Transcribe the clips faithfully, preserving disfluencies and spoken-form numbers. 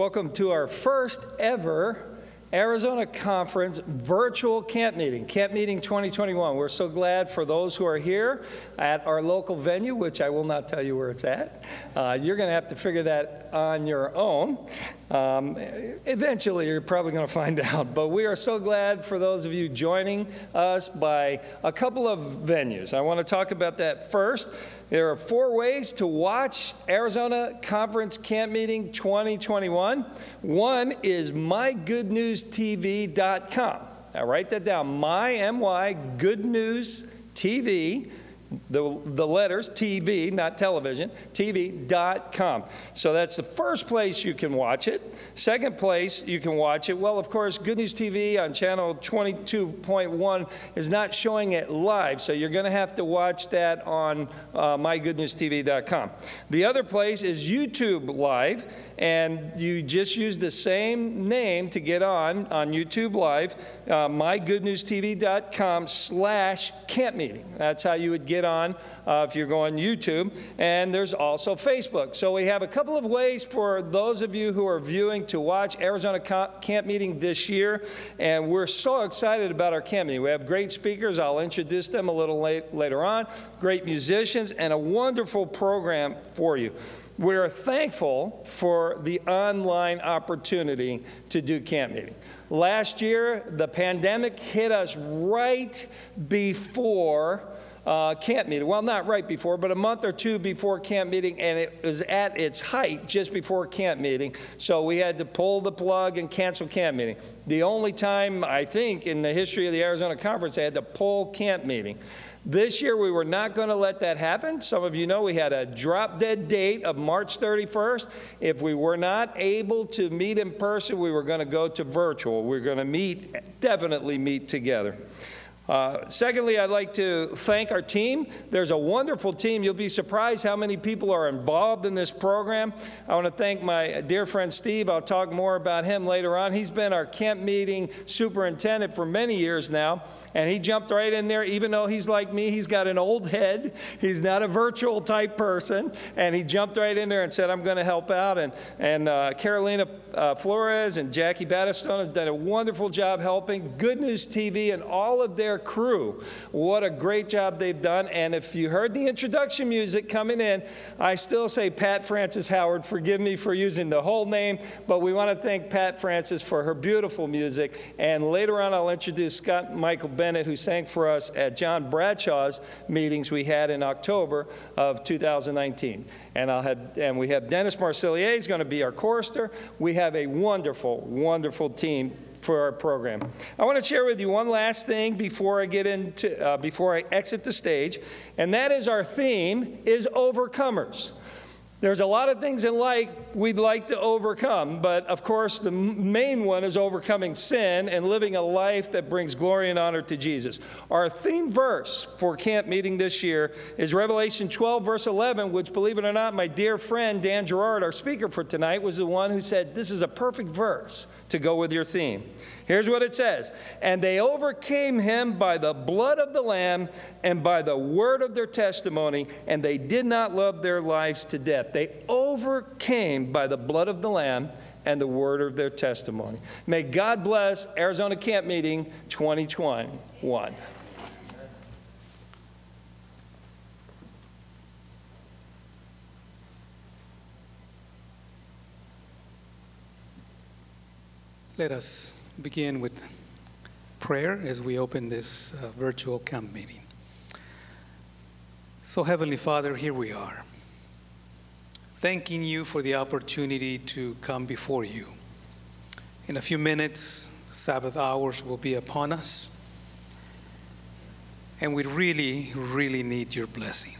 Welcome to our first ever Arizona Conference virtual camp meeting, Camp Meeting twenty twenty-one. We're so glad for those who are here at our local venue, which I will not tell you where it's at. Uh, you're going to have to figure that on your own. Um, eventually, you're probably going to find out. But we are so glad for those of you joining us by a couple of venues. I want to talk about that first. There are four ways to watch Arizona Conference Camp Meeting twenty twenty-one. One is my good news T V dot com. Now write that down, my, M Y, Good News T V, the, the letters, T V, not television, T V dot com. So that's the first place you can watch it. Second place you can watch it, well, of course, Good News T V on channel twenty-two point one is not showing it live, so you're going to have to watch that on uh, my good news T V dot com. The other place is YouTube Live, and you just use the same name to get on, on YouTube Live, uh, my good news T V dot com slash camp meeting. That's how you would get on uh, if you're going YouTube, and there's also Facebook. So we have a couple of ways for those of you who are viewing to watch Arizona Camp Meeting this year, and we're so excited about our camp meeting. We have great speakers. I'll introduce them a little late, later on, great musicians, and a wonderful program for you. We're thankful for the online opportunity to do camp meeting. Last year, the pandemic hit us right before Uh, camp meeting. Well, not right before, but a month or two before camp meeting, and it was at its height just before camp meeting. So we had to pull the plug and cancel camp meeting. The only time, I think, in the history of the Arizona Conference, they had to pull camp meeting. This year, we were not going to let that happen. Some of you know we had a drop-dead date of March thirty-first. If we were not able to meet in person, we were going to go to virtual. We we're going to meet, definitely meet together. Uh, secondly, I'd like to thank our team. There's a wonderful team. You'll be surprised how many people are involved in this program. I want to thank my dear friend Steve. I'll talk more about him later on. He's been our camp meeting superintendent for many years now, and he jumped right in there. Even though he's like me, he's got an old head. He's not a virtual type person, and he jumped right in there and said, I'm going to help out. And, and uh, Carolina uh, Flores and Jackie Battistone have done a wonderful job helping. Good News T V and all of their crew, what a great job they've done. And if you heard the introduction music coming in, I still say Pat Frances Howard. Forgive me for using the whole name, but we want to thank Pat Frances for her beautiful music. And later on, I'll introduce Scott Michael Bennett, who sang for us at John Bradshaw's meetings we had in October of two thousand nineteen. And, I'll have, and we have Dennis Marsillier, he's going to be our chorister. We have a wonderful, wonderful team for our program. I want to share with you one last thing before I get into, uh, before I exit the stage, and that is our theme is overcomers. There's a lot of things in life we'd like to overcome, but of course the main one is overcoming sin and living a life that brings glory and honor to Jesus. Our theme verse for camp meeting this year is Revelation twelve, verse eleven, which, believe it or not, my dear friend Dan Jarrard, our speaker for tonight, was the one who said this is a perfect verse to go with your theme. Here's what it says, and they overcame him by the blood of the Lamb and by the word of their testimony, and they did not love their lives to death. They overcame by the blood of the Lamb and the word of their testimony. May God bless Arizona Camp Meeting twenty twenty-one. Let us begin with prayer as we open this uh, virtual camp meeting. So, Heavenly Father, here we are, thanking you for the opportunity to come before you. In a few minutes, Sabbath hours will be upon us, and we really, really need your blessing.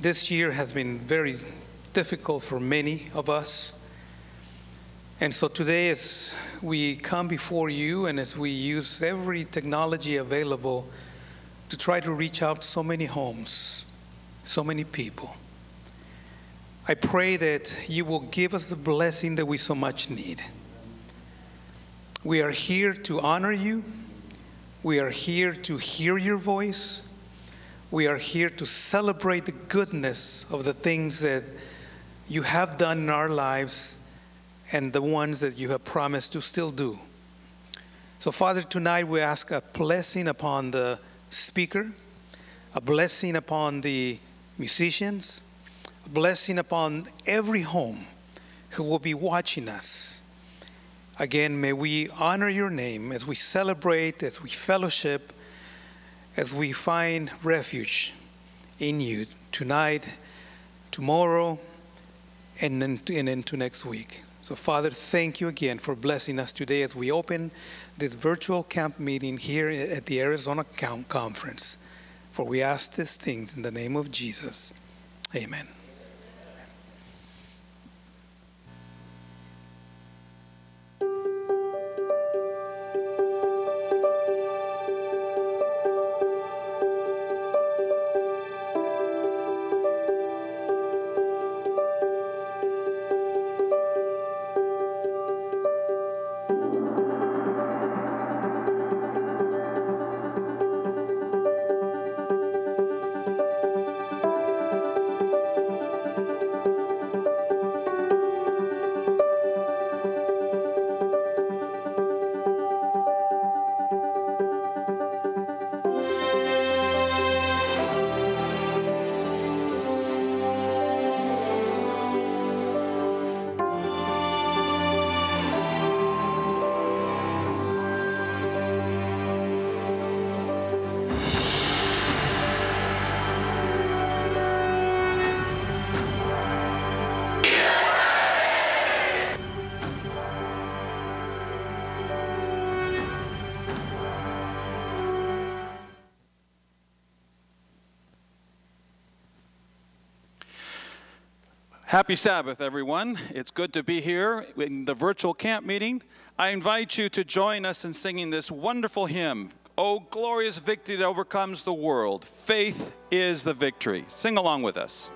This year has been very difficult for many of us, and so today as we come before you and as we use every technology available to try to reach out to so many homes, so many people, I pray that you will give us the blessing that we so much need. We are here to honor you. We are here to hear your voice. We are here to celebrate the goodness of the things that you have done in our lives and the ones that you have promised to still do. So Father, tonight we ask a blessing upon the speaker, a blessing upon the musicians, a blessing upon every home who will be watching us. Again, may we honor your name as we celebrate, as we fellowship, as we find refuge in you tonight, tomorrow, and then and into next week. So Father, thank you again for blessing us today as we open this virtual camp meeting here at the Arizona Conference. For we ask these things in the name of Jesus. Amen. Happy Sabbath, everyone. It's good to be here in the virtual camp meeting. I invite you to join us in singing this wonderful hymn, "O Glorious Victory That Overcomes the World." Faith is the victory. Sing along with us.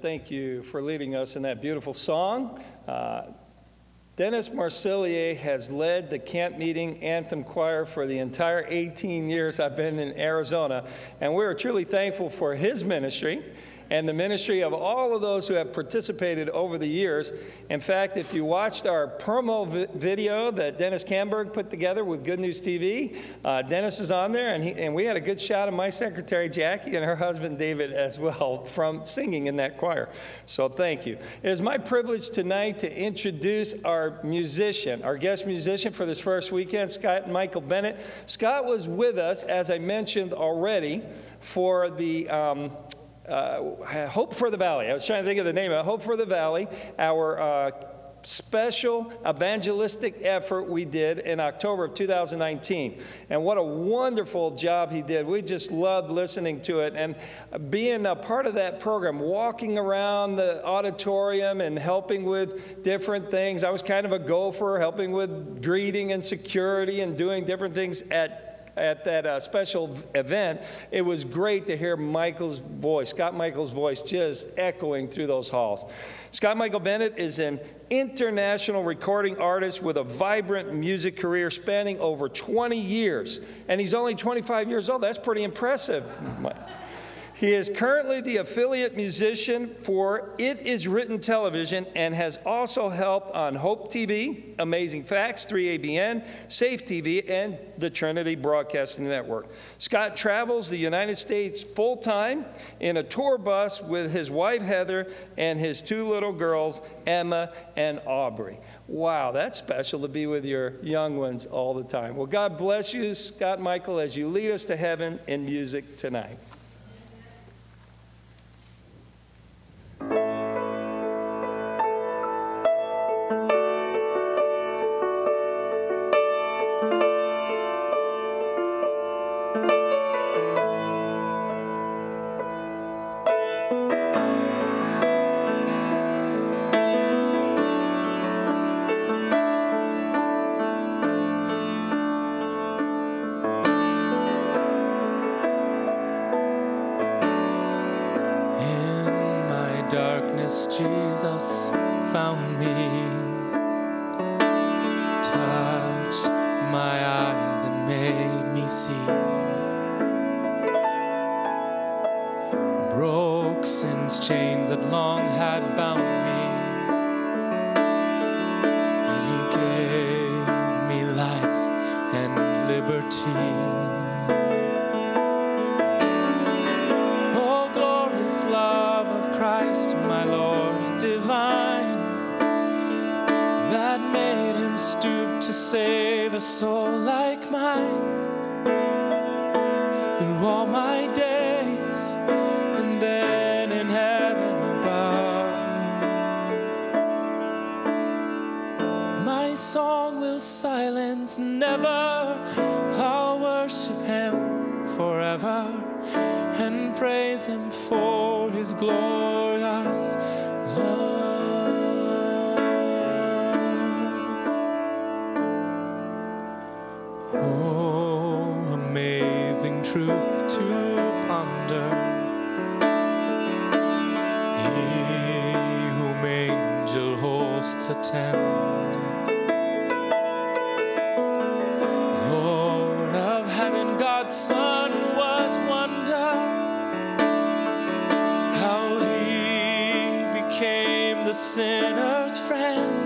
Thank you for leading us in that beautiful song. Uh, Dennis Marsillier has led the camp meeting anthem choir for the entire eighteen years I've been in Arizona, and we're truly thankful for his ministry and the ministry of all of those who have participated over the years. In fact, if you watched our promo vi video that Dennis Camberg put together with Good News T V, uh, Dennis is on there, and, he, and we had a good shot of my secretary, Jackie, and her husband, David, as well, from singing in that choir. So thank you. It is my privilege tonight to introduce our musician, our guest musician for this first weekend, Scott Michael Bennett. Scott was with us, as I mentioned already, for the... Um, Uh, Hope for the Valley. I was trying to think of the name of it. Hope for the Valley, our uh, special evangelistic effort we did in October of two thousand nineteen. And what a wonderful job he did. We just loved listening to it and being a part of that program, walking around the auditorium and helping with different things. I was kind of a gopher, helping with greeting and security and doing different things at at that uh, special event. It was great to hear Michael's voice, Scott Michael's voice, just echoing through those halls. Scott Michael Bennett is an international recording artist with a vibrant music career spanning over twenty years, and he's only twenty-five years old. That's pretty impressive. He is currently the affiliate musician for It Is Written Television and has also helped on Hope T V, Amazing Facts, three A B N, Safe T V, and the Trinity Broadcasting Network. Scott travels the United States full-time in a tour bus with his wife, Heather, and his two little girls, Emma and Aubrey. Wow, that's special to be with your young ones all the time. Well, God bless you, Scott Michael, as you lead us to heaven in music tonight. Jesus found me, touched my eyes and made me see, broke sin's chains that long had bound me, and he gave me life and liberty. Save a soul like mine through all my days, and then in heaven above my song will silence never. I'll worship him forever and praise him for his glorious love. Truth to ponder, he whom angel hosts attend, Lord of heaven, God's Son, what wonder, how he became the sinner's friend.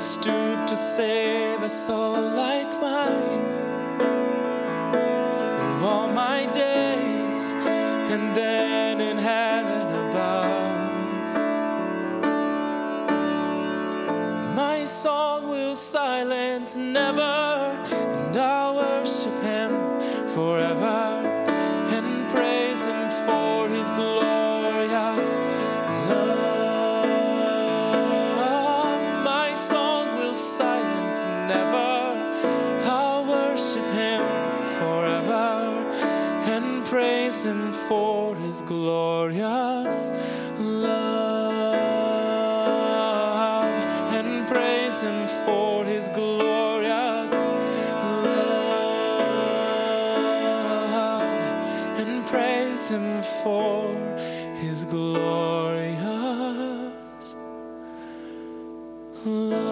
Stooped to save a soul like mine through all my days, and then in heaven above my song will silence never, and I'll worship him forever and praise him for his glorious love. Praise him for his glorious love, and praise him for his glorious love, and praise him for his glorious love.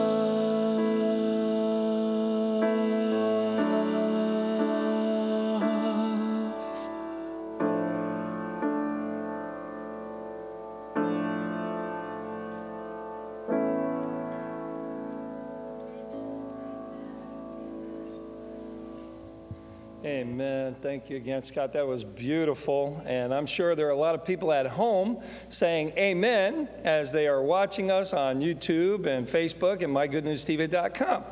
Amen. Thank you again, Scott. That was beautiful. And I'm sure there are a lot of people at home saying amen as they are watching us on YouTube and Facebook and my good news T V dot com.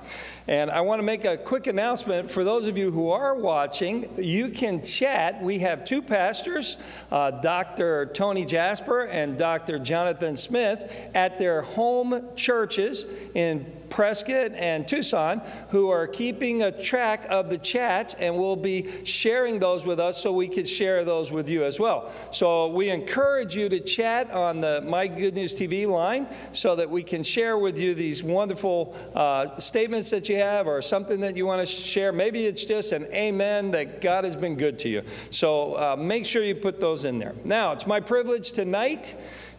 And I want to make a quick announcement. For those of you who are watching, you can chat. We have two pastors, uh, Doctor Tony Jasper and Doctor Jonathan Smith, at their home churches in Prescott and Tucson, who are keeping a track of the chats and will be sharing those with us so we could share those with you as well. So we encourage you to chat on the My Good News T V line so that we can share with you these wonderful uh, statements that you have or something that you want to share. Maybe it's just an amen that God has been good to you. So uh, make sure you put those in there. Now, it's my privilege tonight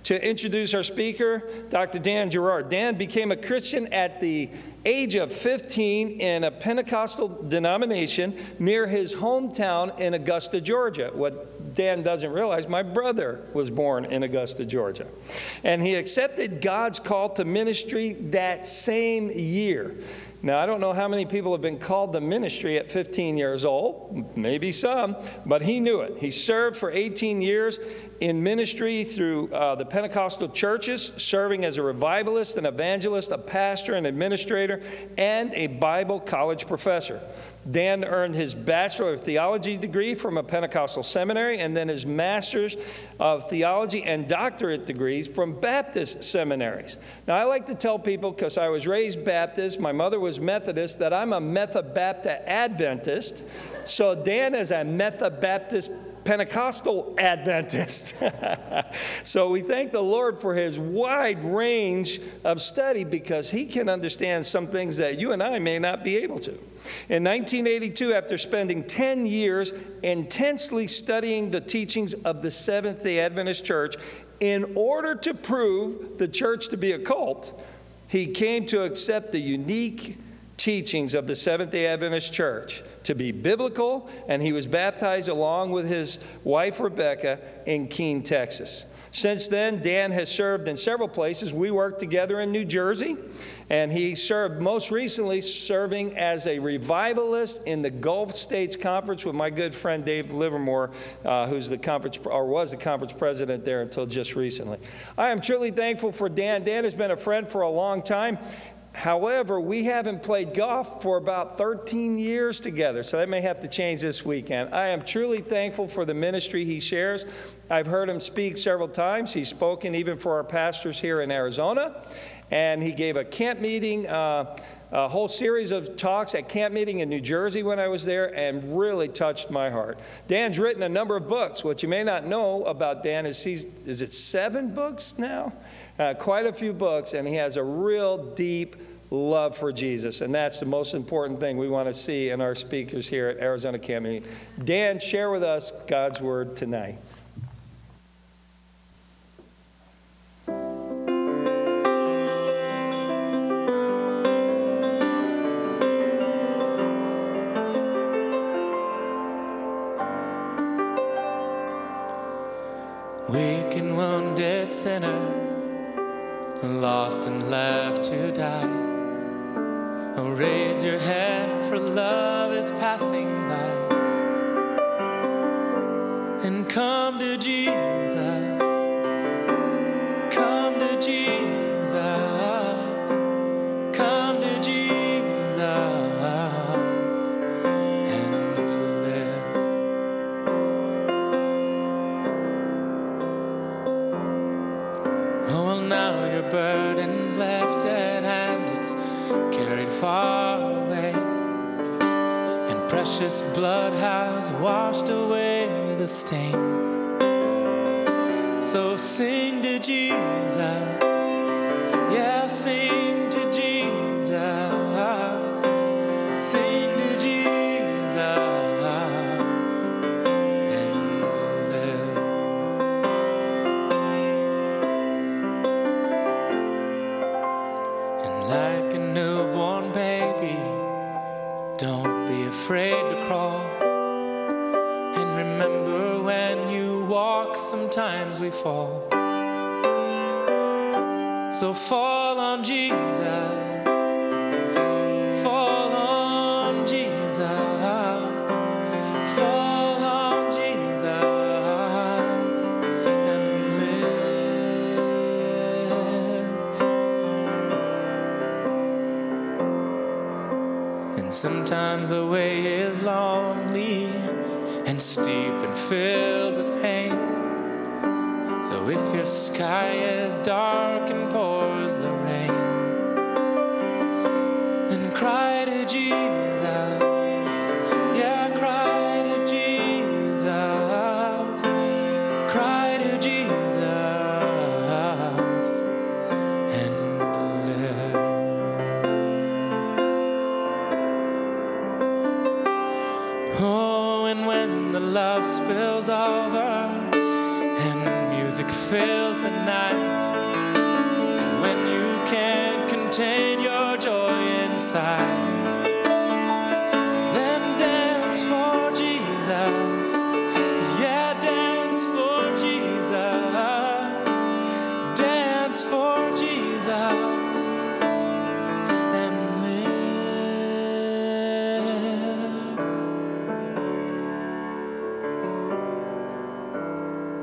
to introduce our speaker, Doctor Dan Jarrard. Dan became a Christian at the age of fifteen in a Pentecostal denomination near his hometown in Augusta, Georgia. What Dan doesn't realize, my brother was born in Augusta, Georgia. And he accepted God's call to ministry that same year. Now, I don't know how many people have been called to ministry at fifteen years old, maybe some, but he knew it. He served for eighteen years in ministry through uh, the Pentecostal churches, serving as a revivalist, an evangelist, a pastor, an administrator, and a Bible college professor. Dan earned his Bachelor of Theology degree from a Pentecostal seminary and then his Master's of Theology and doctorate degrees from Baptist seminaries. Now, I like to tell people, because I was raised Baptist, my mother was Methodist, that I'm a Methobapta Adventist. So Dan is a Methobaptist Pentecostal Adventist. So we thank the Lord for his wide range of study, because he can understand some things that you and I may not be able to. In nineteen eighty-two, after spending ten years intensely studying the teachings of the Seventh-day Adventist Church in order to prove the church to be a cult, he came to accept the unique teachings of the Seventh-day Adventist Church to be biblical, and he was baptized along with his wife, Rebecca, in Keene, Texas. Since then, Dan has served in several places. We worked together in New Jersey, and he served most recently serving as a revivalist in the Gulf States Conference with my good friend Dave Livermore, uh, who's the conference, or was the conference president there until just recently. I am truly thankful for Dan. Dan has been a friend for a long time. However, we haven't played golf for about thirteen years together, so that may have to change this weekend. I am truly thankful for the ministry he shares. I've heard him speak several times. He's spoken even for our pastors here in Arizona, and he gave a camp meeting, uh, a whole series of talks at camp meeting in New Jersey when I was there, and really touched my heart. Dan's written a number of books. What you may not know about Dan is he's, is it seven books now? Uh, quite a few books, and he has a real deep love for Jesus, and that's the most important thing we want to see in our speakers here at Arizona Camp Meeting. Dan, share with us God's Word tonight. Weak and wounded sinner, lost and left to die. Oh, raise your hand for love is passing by. And come to Jesus, come to Jesus, come to Jesus and live. Oh, well, now your burden's left at hand, it's carried far away, and precious blood has washed away the stains. So sing to Jesus, yeah, sing to Jesus, sing to Jesus. Afraid to crawl, and remember when you walk sometimes we fall, so fall on Jesus, fall on Jesus, Sometimes the way is lonely and steep and filled with pain. So if your sky is dark and pours the rain, then cry to Jesus. Love spills over and music fills the night, and when you can't contain your joy inside, then dance for Jesus. Yeah, dance for Jesus. Dance for Jesus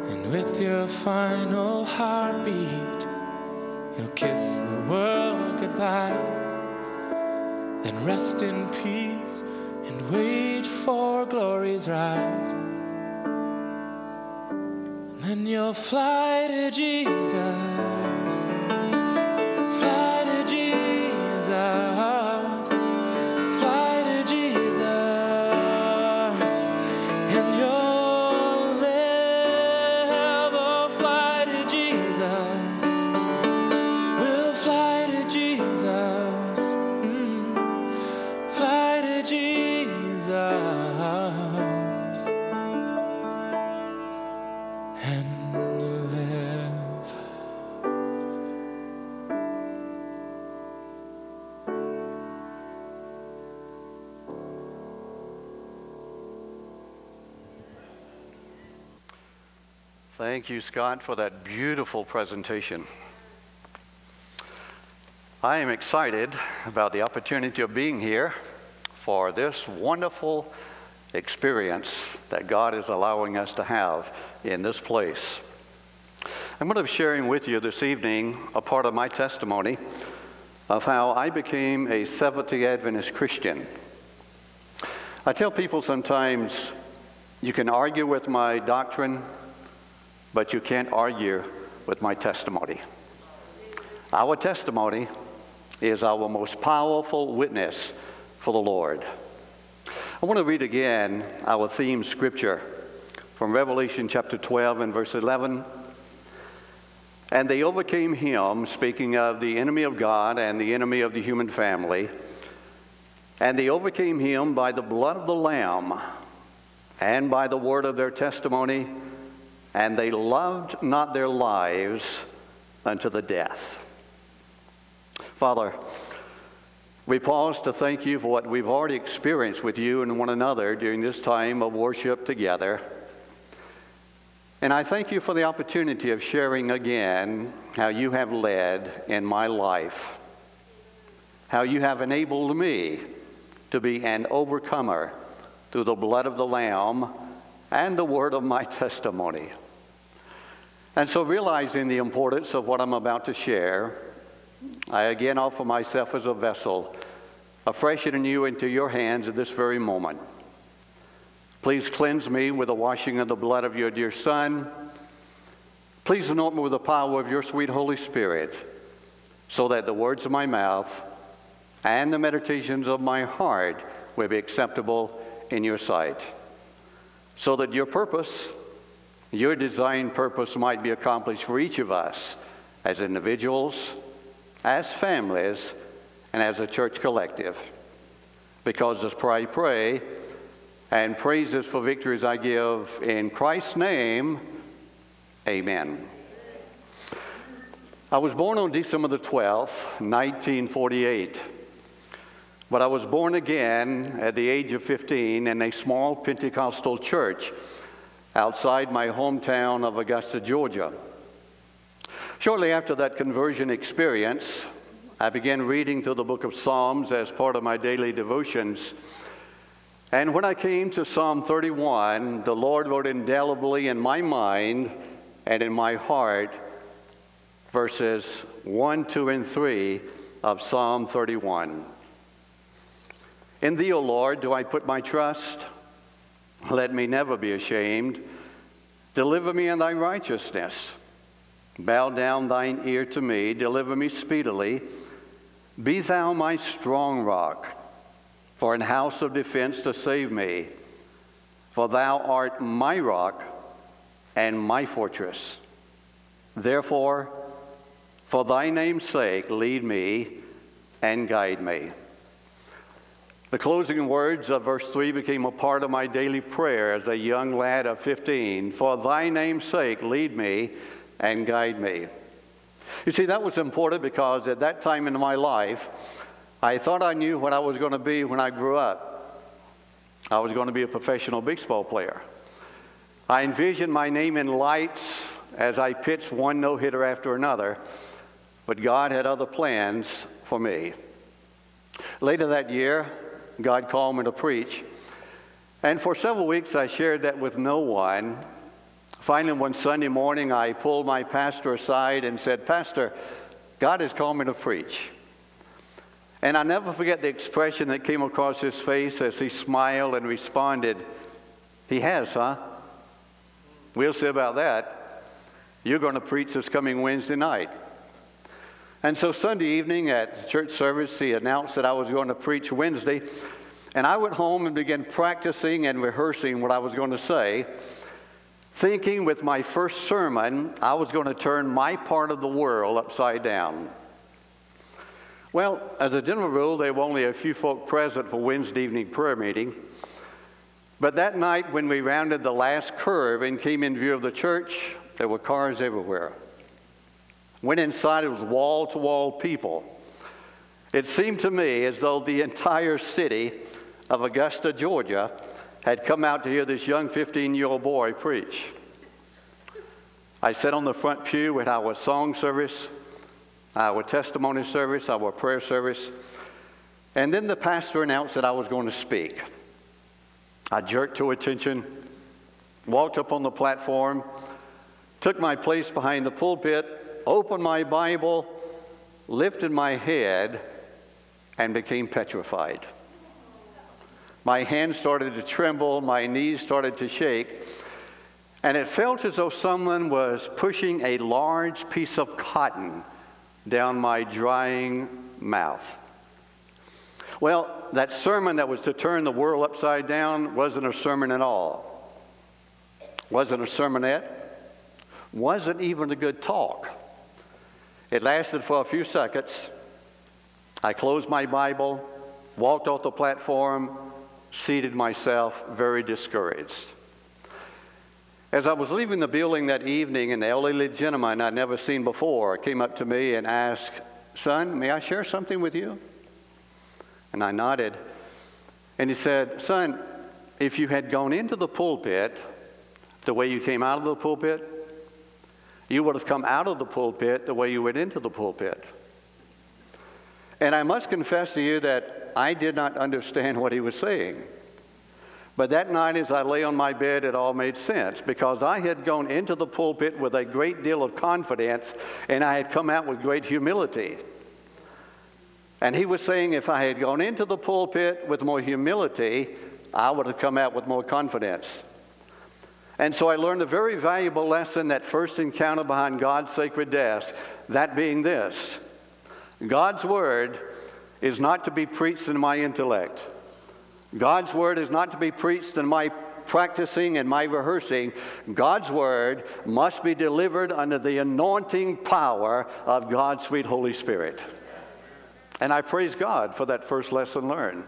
and your final heartbeat, you'll kiss the world goodbye. Then rest in peace and wait for glory's ride. And then you'll fly to Jesus. Fly to Jesus. Thank you, Scott, for that beautiful presentation. I am excited about the opportunity of being here for this wonderful experience that God is allowing us to have in this place. I'm going to be sharing with you this evening a part of my testimony of how I became a Seventh-day Adventist Christian. I tell people sometimes, you can argue with my doctrine, but you can't argue with my testimony. Our testimony is our most powerful witness for the Lord. I want to read again our theme scripture from Revelation chapter twelve and verse eleven. And they overcame him, speaking of the enemy of God and the enemy of the human family, and they overcame him by the blood of the Lamb and by the word of their testimony, and they loved not their lives unto the death. Father, we pause to thank you for what we've already experienced with you and one another during this time of worship together. And I thank you for the opportunity of sharing again how you have led in my life, how you have enabled me to be an overcomer through the blood of the Lamb and the word of my testimony. And so, realizing the importance of what I'm about to share, I again offer myself as a vessel, a fresh and new into your hands at this very moment. Please cleanse me with the washing of the blood of your dear Son. Please anoint me with the power of your sweet Holy Spirit, so that the words of my mouth and the meditations of my heart will be acceptable in your sight, so that your purpose, your designed purpose, might be accomplished for each of us as individuals, as families, and as a church collective. Because this prayer I pray, and praises for victories I give in Christ's name, amen. I was born on December the twelfth, nineteen forty-eight. But I was born again at the age of fifteen in a small Pentecostal church outside my hometown of Augusta, Georgia. Shortly after that conversion experience, I began reading through the book of Psalms as part of my daily devotions. And when I came to Psalm thirty-one, the Lord wrote indelibly in my mind and in my heart verses one, two, and three of Psalm thirty-one. In thee, O Lord, do I put my trust. Let me never be ashamed. Deliver me in thy righteousness. Bow down thine ear to me. Deliver me speedily. Be thou my strong rock, for an house of defense to save me. For thou art my rock and my fortress. Therefore, for thy name's sake, lead me and guide me. The closing words of verse three became a part of my daily prayer as a young lad of fifteen. For thy name's sake, lead me and guide me. You see, that was important because at that time in my life, I thought I knew what I was going to be when I grew up. I was going to be a professional baseball player. I envisioned my name in lights as I pitched one no-hitter after another, but God had other plans for me. Later that year, God called me to preach, and for several weeks I shared that with no one. Finally, one Sunday morning, I pulled my pastor aside and said, "Pastor, God has called me to preach." And I never forget the expression that came across his face as he smiled and responded, "He has, huh? We'll see about that. You're going to preach this coming Wednesday night." And so Sunday evening at church service, he announced that I was going to preach Wednesday, and I went home and began practicing and rehearsing what I was going to say, thinking with my first sermon, I was going to turn my part of the world upside down. Well, as a general rule, there were only a few folk present for Wednesday evening prayer meeting, but that night when we rounded the last curve and came in view of the church, there were cars everywhere. Went inside, it was wall-to-wall people. It seemed to me as though the entire city of Augusta, Georgia, had come out to hear this young fifteen-year-old boy preach. I sat on the front pew with our song service, our testimony service, our prayer service, and then the pastor announced that I was going to speak. I jerked to attention, walked up on the platform, took my place behind the pulpit, opened my Bible, lifted my head, and became petrified. My hands started to tremble, my knees started to shake, and it felt as though someone was pushing a large piece of cotton down my drying mouth. Well, that sermon that was to turn the world upside down wasn't a sermon at all. Wasn't a sermonette. Wasn't even a good talk. It lasted for a few seconds. I closed my Bible, walked off the platform, seated myself, very discouraged. As I was leaving the building that evening, an elderly gentleman I'd never seen before came up to me and asked, "Son, may I share something with you?" And I nodded. And he said, "Son, if you had gone into the pulpit the way you came out of the pulpit, you would have come out of the pulpit the way you went into the pulpit." And I must confess to you that I did not understand what he was saying. But that night as I lay on my bed, it all made sense, because I had gone into the pulpit with a great deal of confidence, and I had come out with great humility. And he was saying if I had gone into the pulpit with more humility, I would have come out with more confidence. And so I learned a very valuable lesson that first encounter behind God's sacred desk, that being this: God's Word is not to be preached in my intellect. God's Word is not to be preached in my practicing and my rehearsing. God's Word must be delivered under the anointing power of God's sweet Holy Spirit. And I praise God for that first lesson learned.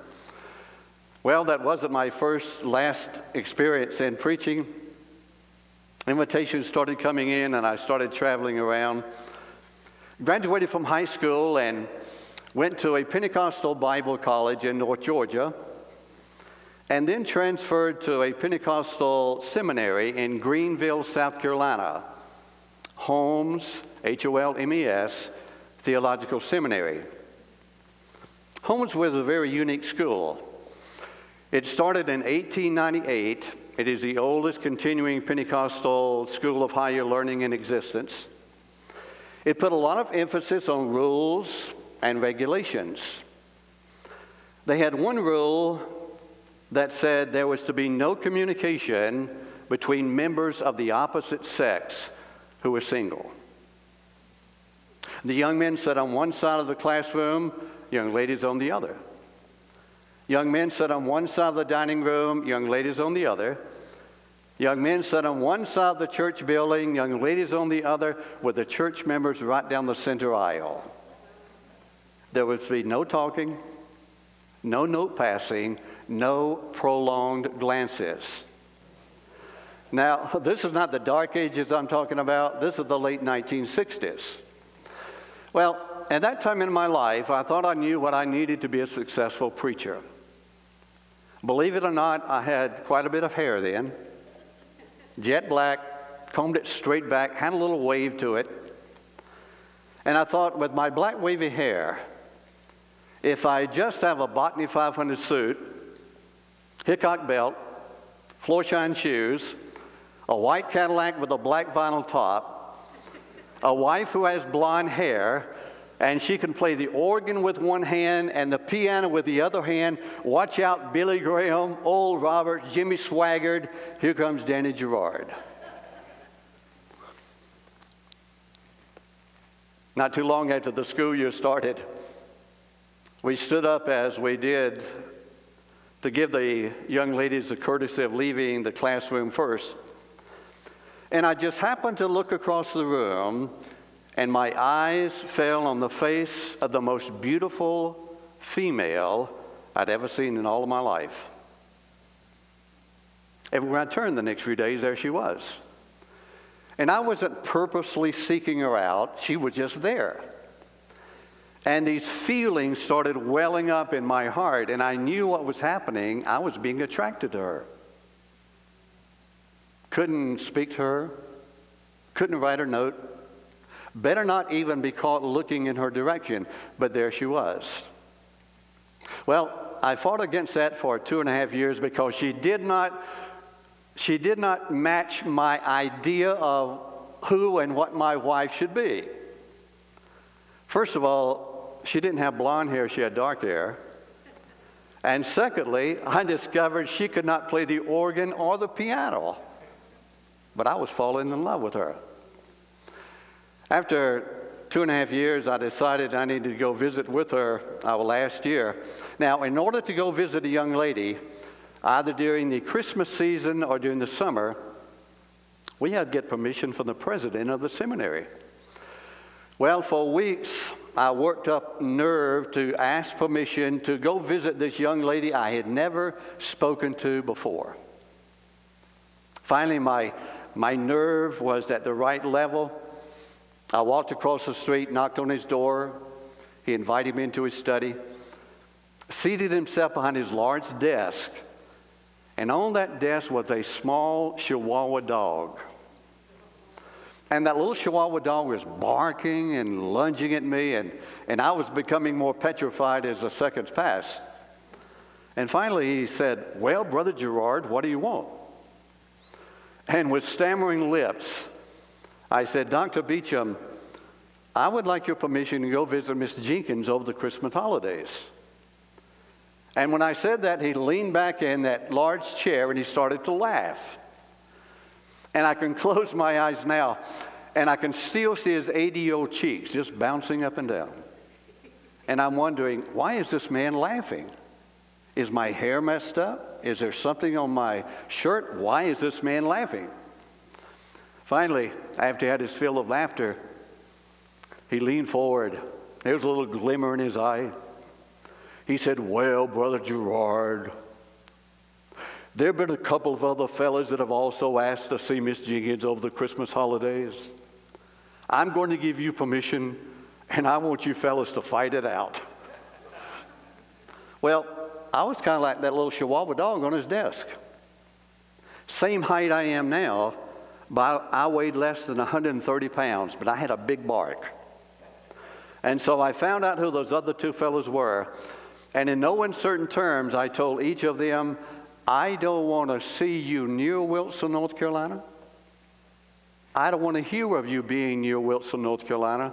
Well, that wasn't my first, last experience in preaching. Invitations started coming in, and I started traveling around. Graduated from high school and went to a Pentecostal Bible college in North Georgia, and then transferred to a Pentecostal seminary in Greenville, South Carolina, Holmes, H O L M E S, Theological Seminary. Holmes was a very unique school. It started in eighteen ninety-eight. It is the oldest continuing Pentecostal school of higher learning in existence. It put a lot of emphasis on rules and regulations. They had one rule that said there was to be no communication between members of the opposite sex who were single. The young men sat on one side of the classroom, young ladies on the other. Young men sat on one side of the dining room, young ladies on the other. Young men sat on one side of the church building, young ladies on the other, with the church members right down the center aisle. There would be no talking, no note passing, no prolonged glances. Now, this is not the Dark Ages I'm talking about. This is the late nineteen sixties. Well, at that time in my life, I thought I knew what I needed to be a successful preacher. Believe it or not, I had quite a bit of hair then. Jet black, combed it straight back, had a little wave to it. And I thought, with my black wavy hair, if I just have a Botany five hundred suit, Hickok belt, Floorshine shoes, a white Cadillac with a black vinyl top, a wife who has blonde hair, and she can play the organ with one hand and the piano with the other hand. Watch out, Billy Graham, Old Robert, Jimmy Swaggart. Here comes Danny Jarrard. Not too long after the school year started, we stood up as we did to give the young ladies the courtesy of leaving the classroom first. And I just happened to look across the room, and my eyes fell on the face of the most beautiful female I'd ever seen in all of my life. Everywhere I turned the next few days, there she was. And I wasn't purposely seeking her out. She was just there. And these feelings started welling up in my heart, and I knew what was happening. I was being attracted to her. Couldn't speak to her. Couldn't write her note. Better not even be caught looking in her direction, but there she was. Well, I fought against that for two and a half years because she did not, she did not match my idea of who and what my wife should be. First of all, she didn't have blonde hair, she had dark hair. And secondly, I discovered she could not play the organ or the piano. But I was falling in love with her. After two and a half years, I decided I needed to go visit with her uh, last year. Now, in order to go visit a young lady, either during the Christmas season or during the summer, we had to get permission from the president of the seminary. Well, for weeks, I worked up nerve to ask permission to go visit this young lady I had never spoken to before. Finally, my, my nerve was at the right level. I walked across the street, knocked on his door. He invited me into his study, seated himself behind his large desk, and on that desk was a small Chihuahua dog. And that little Chihuahua dog was barking and lunging at me, and, and I was becoming more petrified as the seconds passed. And finally he said, "Well, Brother Jarrard, what do you want?" And with stammering lips, I said, "Doctor Beecham, I would like your permission to go visit Miss Jenkins over the Christmas holidays." And when I said that, he leaned back in that large chair and he started to laugh. And I can close my eyes now, and I can still see his A D O cheeks just bouncing up and down. And I'm wondering, why is this man laughing? Is my hair messed up? Is there something on my shirt? Why is this man laughing? Finally, after he had his fill of laughter, he leaned forward. There was a little glimmer in his eye. He said, "Well, Brother Jarrard, there have been a couple of other fellas that have also asked to see Miss Jenkins over the Christmas holidays. I'm going to give you permission, and I want you fellas to fight it out." Well, I was kind of like that little Chihuahua dog on his desk. Same height I am now, but I weighed less than one hundred thirty pounds, but I had a big bark. And so I found out who those other two fellas were, and in no uncertain terms, I told each of them, "I don't want to see you near Wilson, North Carolina. I don't want to hear of you being near Wilson, North Carolina.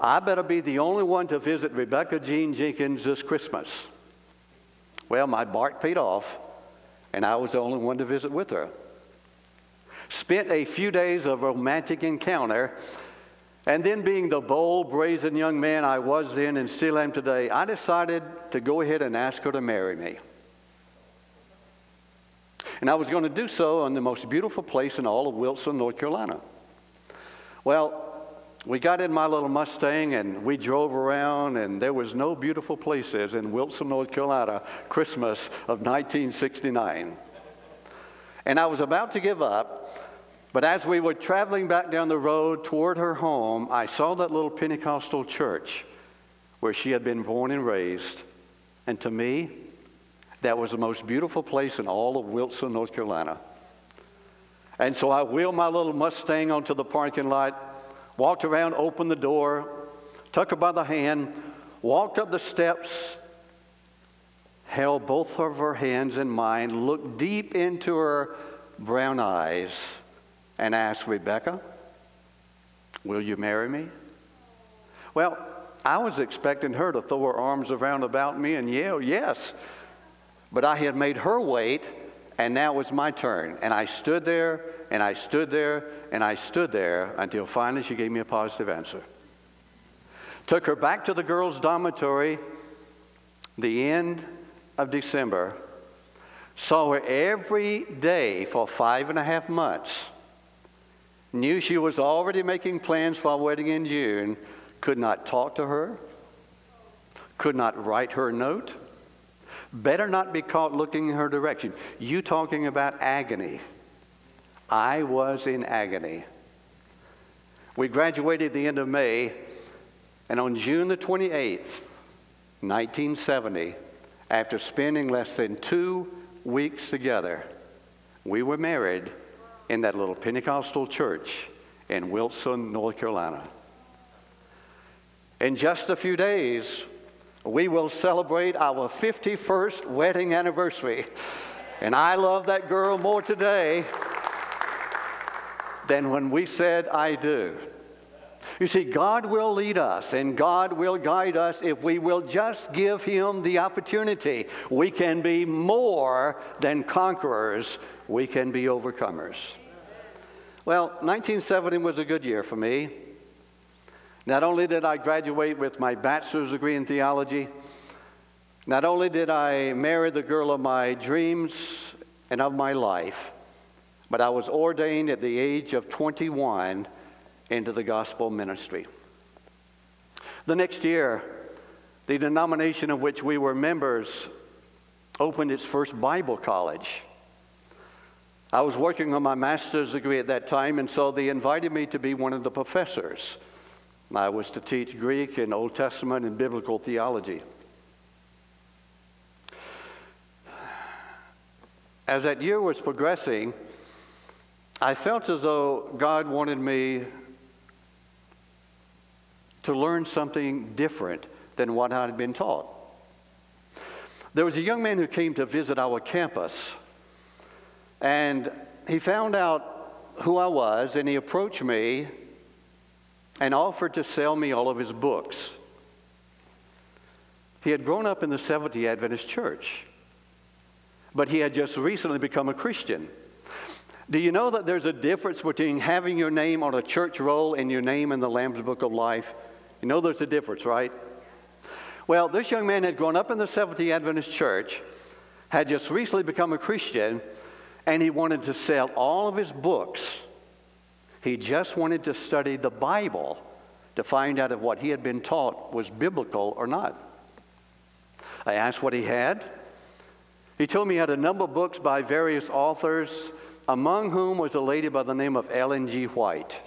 I better be the only one to visit Rebecca Jean Jenkins this Christmas." Well, my bark paid off, and I was the only one to visit with her. Spent a few days of romantic encounter, and then being the bold, brazen young man I was then and still am today, I decided to go ahead and ask her to marry me. And I was going to do so in the most beautiful place in all of Wilson, North Carolina. Well, we got in my little Mustang and we drove around, and there was no beautiful places in Wilson, North Carolina, Christmas of nineteen sixty-nine. And I was about to give up, but as we were traveling back down the road toward her home, I saw that little Pentecostal church where she had been born and raised. And to me, that was the most beautiful place in all of Wilson, North Carolina. And so I wheeled my little Mustang onto the parking lot, walked around, opened the door, took her by the hand, walked up the steps, held both of her hands in mine, looked deep into her brown eyes, and asked, "Rebecca, will you marry me?" Well, I was expecting her to throw her arms around about me and yell, "Yes." But I had made her wait, and now it was my turn. And I stood there, and I stood there, and I stood there, until finally she gave me a positive answer. Took her back to the girls' dormitory the end of December. Saw her every day for five and a half months. Knew she was already making plans for our wedding in June. Could not talk to her. Could not write her a note. Better not be caught looking in her direction. You talking about agony. I was in agony. We graduated at the end of May, and on June the twenty-eighth, nineteen seventy, after spending less than two weeks together, we were married in that little Pentecostal church in Wilson, North Carolina. In just a few days, we will celebrate our fifty-first wedding anniversary. And I love that girl more today than when we said, "I do." You see, God will lead us and God will guide us if we will just give Him the opportunity. We can be more than conquerors. We can be overcomers. Well, nineteen seventy was a good year for me. Not only did I graduate with my bachelor's degree in theology, not only did I marry the girl of my dreams and of my life, but I was ordained at the age of twenty-one into the gospel ministry. The next year, the denomination of which we were members opened its first Bible college. I was working on my master's degree at that time, and so they invited me to be one of the professors. I was to teach Greek and Old Testament and biblical theology. As that year was progressing, I felt as though God wanted me to learn something different than what I had been taught. There was a young man who came to visit our campus, and he found out who I was, and he approached me and offered to sell me all of his books. He had grown up in the Seventh-day Adventist church, but he had just recently become a Christian. Do you know that there's a difference between having your name on a church roll and your name in the Lamb's Book of Life? You know there's a difference, right? Well, this young man had grown up in the Seventh-day Adventist church, had just recently become a Christian, and he wanted to sell all of his books. He just wanted to study the Bible to find out if what he had been taught was biblical or not. I asked what he had. He told me he had a number of books by various authors, among whom was a lady by the name of Ellen G. White.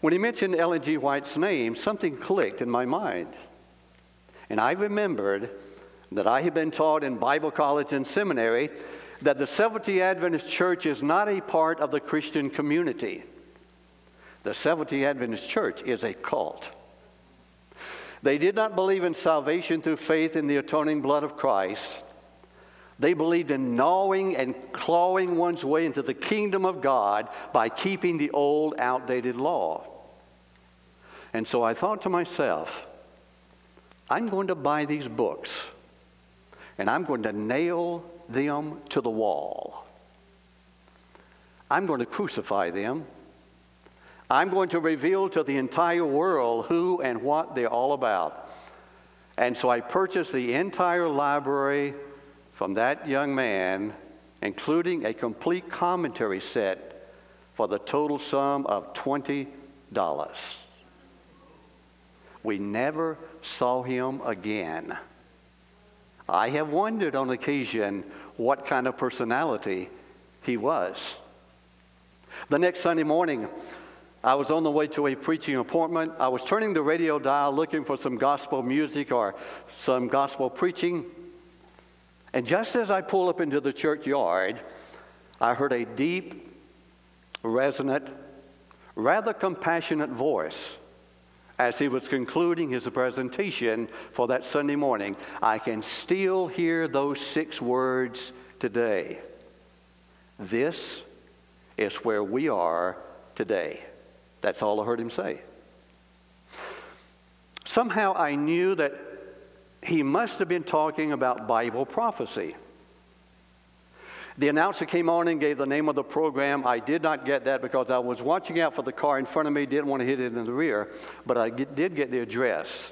When he mentioned Ellen G. White's name, something clicked in my mind. And I remembered that I had been taught in Bible college and seminary that the Seventh-day Adventist church is not a part of the Christian community. The Seventh-day Adventist church is a cult. They did not believe in salvation through faith in the atoning blood of Christ. They believed in gnawing and clawing one's way into the kingdom of God by keeping the old, outdated law. And so I thought to myself, I'm going to buy these books. and I'm going to nail them to the wall. I'm going to crucify them. I'm going to reveal to the entire world who and what they're all about. And so I purchased the entire library from that young man, including a complete commentary set for the total sum of twenty dollars. We never saw him again. I have wondered on occasion what kind of personality he was. The next Sunday morning, I was on the way to a preaching appointment. I was turning the radio dial looking for some gospel music or some gospel preaching. And just as I pulled up into the churchyard, I heard a deep, resonant, rather compassionate voice as he was concluding his presentation for that Sunday morning. I can still hear those six words today. This is where we are today. That's all I heard him say. Somehow I knew that he must have been talking about Bible prophecy. The announcer came on and gave the name of the program. I did not get that because I was watching out for the car in front of me, didn't want to hit it in the rear, but I did get the address.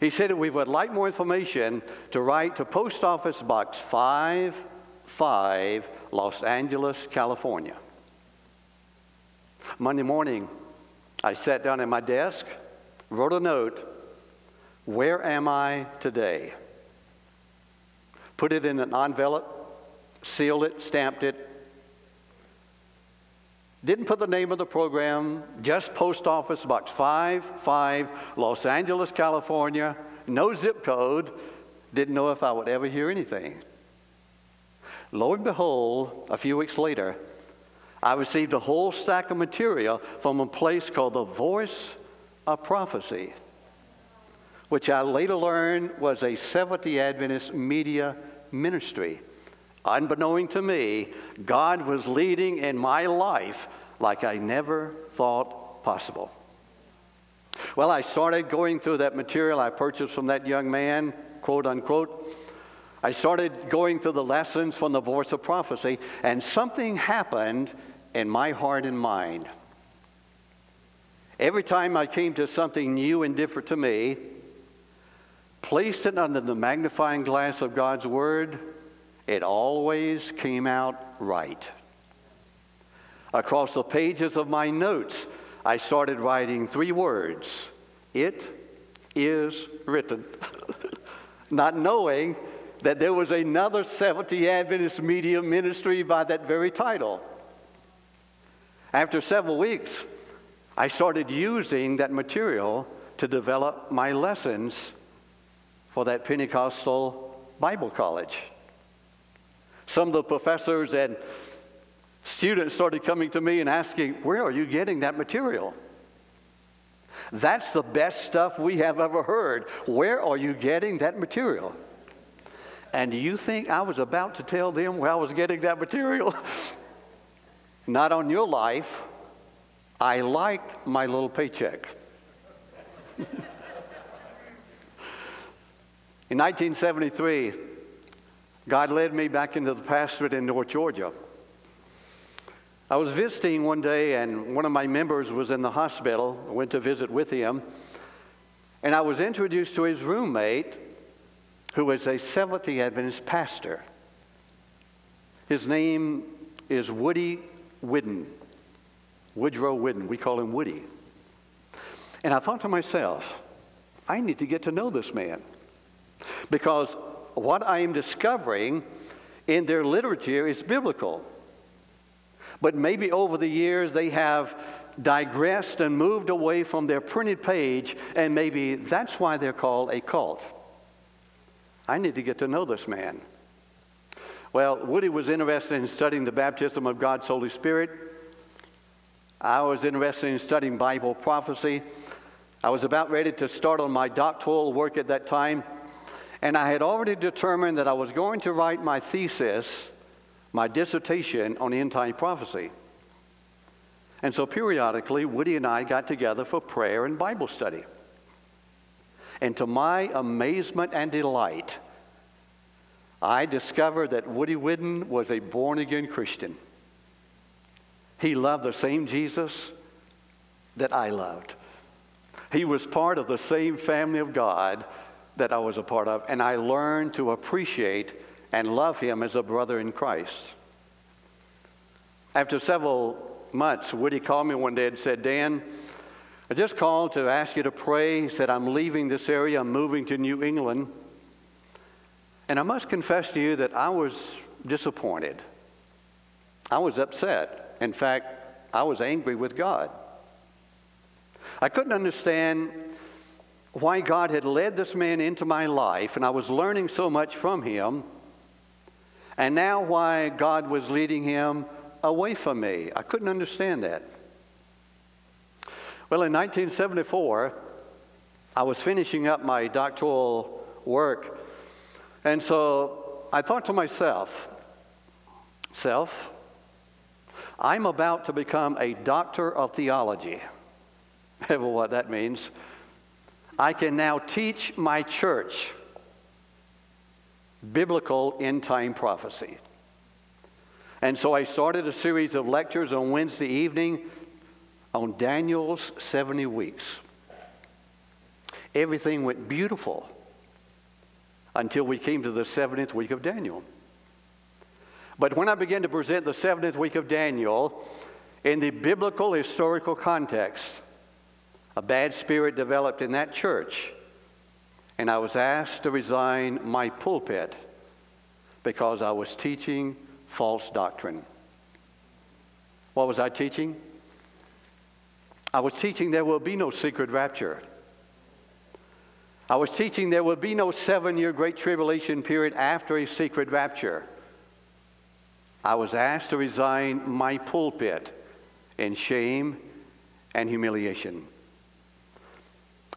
He said that we would like more information to write to Post Office Box five five, Los Angeles, California. Monday morning, I sat down at my desk, wrote a note, "Where am I today?" Put it in an envelope, sealed it, stamped it. Didn't put the name of the program, just Post Office Box five five, Los Angeles, California, no zip code. Didn't know if I would ever hear anything. Lo and behold, a few weeks later, I received a whole stack of material from a place called the Voice of Prophecy, which I later learned was a Seventh-day Adventist media ministry. Unbeknown to me, God was leading in my life like I never thought possible. Well, I started going through that material I purchased from that young man, quote unquote. I started going through the lessons from the Voice of Prophecy, and something happened in my heart and mind. Every time I came to something new and different to me, placed it under the magnifying glass of God's Word, it always came out right. Across the pages of my notes, I started writing three words. It is written. Not knowing that there was another Seventh-day Adventist media ministry by that very title. After several weeks, I started using that material to develop my lessons for that Pentecostal Bible college. Some of the professors and students started coming to me and asking, "Where are you getting that material? That's the best stuff we have ever heard. Where are you getting that material?" And do you think I was about to tell them where I was getting that material? Not on your life. I liked my little paycheck. In nineteen seventy-three, God led me back into the pastorate in North Georgia. I was visiting one day, and one of my members was in the hospital. I went to visit with him, and I was introduced to his roommate, who is a Seventh-day Adventist pastor. His name is Woody Whidden, Woodrow Whidden. We call him Woody. And I thought to myself, I need to get to know this man, because what I am discovering in their literature is biblical. But maybe over the years they have digressed and moved away from their printed page, and maybe that's why they're called a cult. I need to get to know this man. Well, Woody was interested in studying the baptism of God's Holy Spirit. I was interested in studying Bible prophecy. I was about ready to start on my doctoral work at that time, and I had already determined that I was going to write my thesis, my dissertation on end-time prophecy. And so periodically, Woody and I got together for prayer and Bible study. And to my amazement and delight, I discovered that Woody Whidden was a born-again Christian. He loved the same Jesus that I loved. He was part of the same family of God that I was a part of, and I learned to appreciate and love him as a brother in Christ. After several months, Woody called me one day and said, "Dan, I just called to ask you to pray." He said, "I'm leaving this area. I'm moving to New England. And I must confess to you that I was disappointed. I was upset. In fact, I was angry with God. I couldn't understand why God had led this man into my life, and I was learning so much from him, and now why God was leading him away from me. I couldn't understand that." Well, in nineteen seventy-four, I was finishing up my doctoral work, and so I thought to myself, self, I'm about to become a doctor of theology. Ever what that means. I can now teach my church biblical end-time prophecy. And so I started a series of lectures on Wednesday evening on Daniel's seventy weeks. Everything went beautiful until we came to the seventieth week of Daniel. But when I began to present the seventieth week of Daniel in the biblical historical context, a bad spirit developed in that church, and I was asked to resign my pulpit because I was teaching false doctrine. What was I teaching? I was teaching there will be no secret rapture. I was teaching there will be no seven-year great tribulation period after a secret rapture. I was asked to resign my pulpit in shame and humiliation.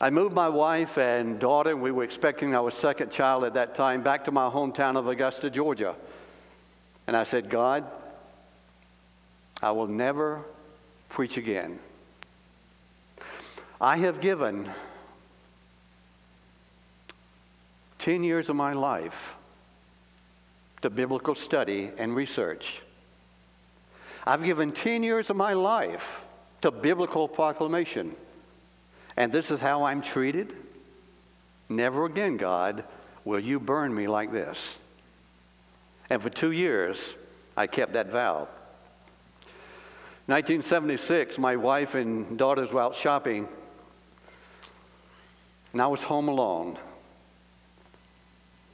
I moved my wife and daughter, and we were expecting our second child at that time, back to my hometown of Augusta, Georgia. And I said, "God, I will never preach again. I have given ten years of my life to biblical study and research. I've given ten years of my life to biblical proclamation. And this is how I'm treated? Never again, God, will you burn me like this." And for two years, I kept that vow. nineteen seventy-six, my wife and daughters were out shopping, and I was home alone.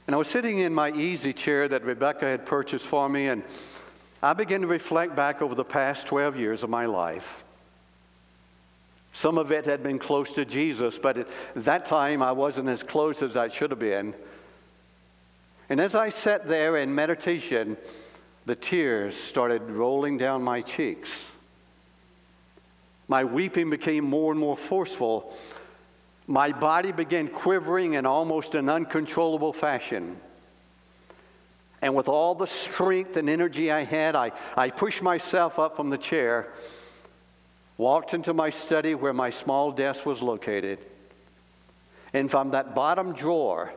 And I was sitting in my easy chair that Rebecca had purchased for me, and I began to reflect back over the past twelve years of my life. Some of it had been close to Jesus, but at that time I wasn't as close as I should have been. And as I sat there in meditation, the tears started rolling down my cheeks. My weeping became more and more forceful. My body began quivering in almost an uncontrollable fashion. And with all the strength and energy I had, I, I pushed myself up from the chair, walked into my study where my small desk was located, and from that bottom drawer,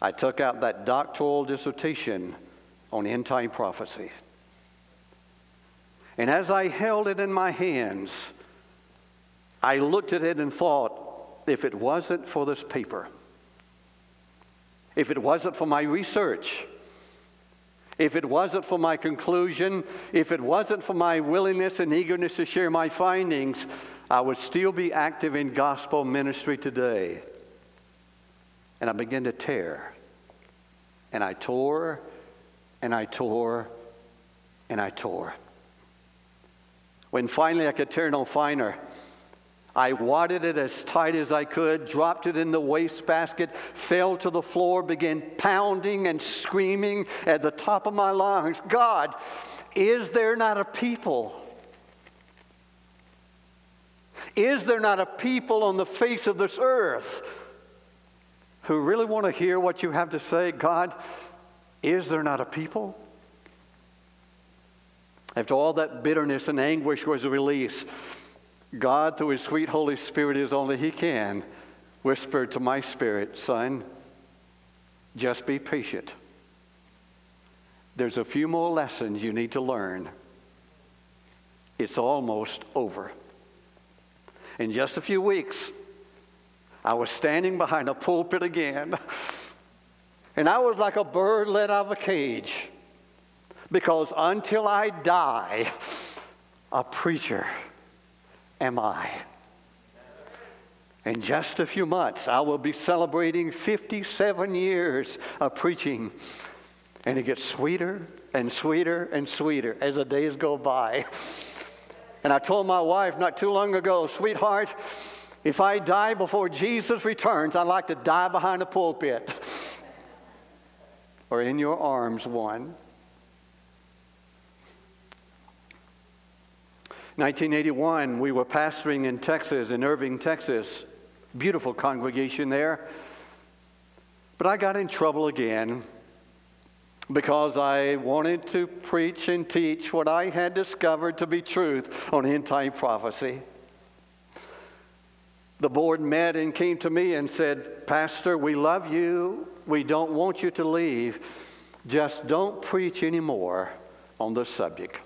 I took out that doctoral dissertation on end-time prophecy. And as I held it in my hands, I looked at it and thought, if it wasn't for this paper, if it wasn't for my research, if it wasn't for my conclusion, if it wasn't for my willingness and eagerness to share my findings, I would still be active in gospel ministry today. And I began to tear. And I tore, and I tore, and I tore. When finally I could tear no finer, I wadded it as tight as I could, dropped it in the wastebasket, fell to the floor, began pounding and screaming at the top of my lungs, "God, is there not a people? Is there not a people on the face of this earth who really want to hear what you have to say? God, is there not a people?" After all that bitterness and anguish was released, God, through His sweet Holy Spirit, as only He can, whispered to my spirit, "Son, just be patient. There's a few more lessons you need to learn. It's almost over. In just a few weeks, I was standing behind a pulpit again, and I was like a bird let out of a cage, because until I die, a preacher am I. In just a few months, I will be celebrating fifty-seven years of preaching. And it gets sweeter and sweeter and sweeter as the days go by. And I told my wife not too long ago, sweetheart, if I die before Jesus returns, I'd like to die behind a pulpit or in your arms one. nineteen eighty-one, we were pastoring in Texas, in Irving, Texas. Beautiful congregation there. But I got in trouble again, because I wanted to preach and teach what I had discovered to be truth on end-time prophecy. The board met and came to me and said, Pastor, we love you. We don't want you to leave. Just don't preach anymore on this subject.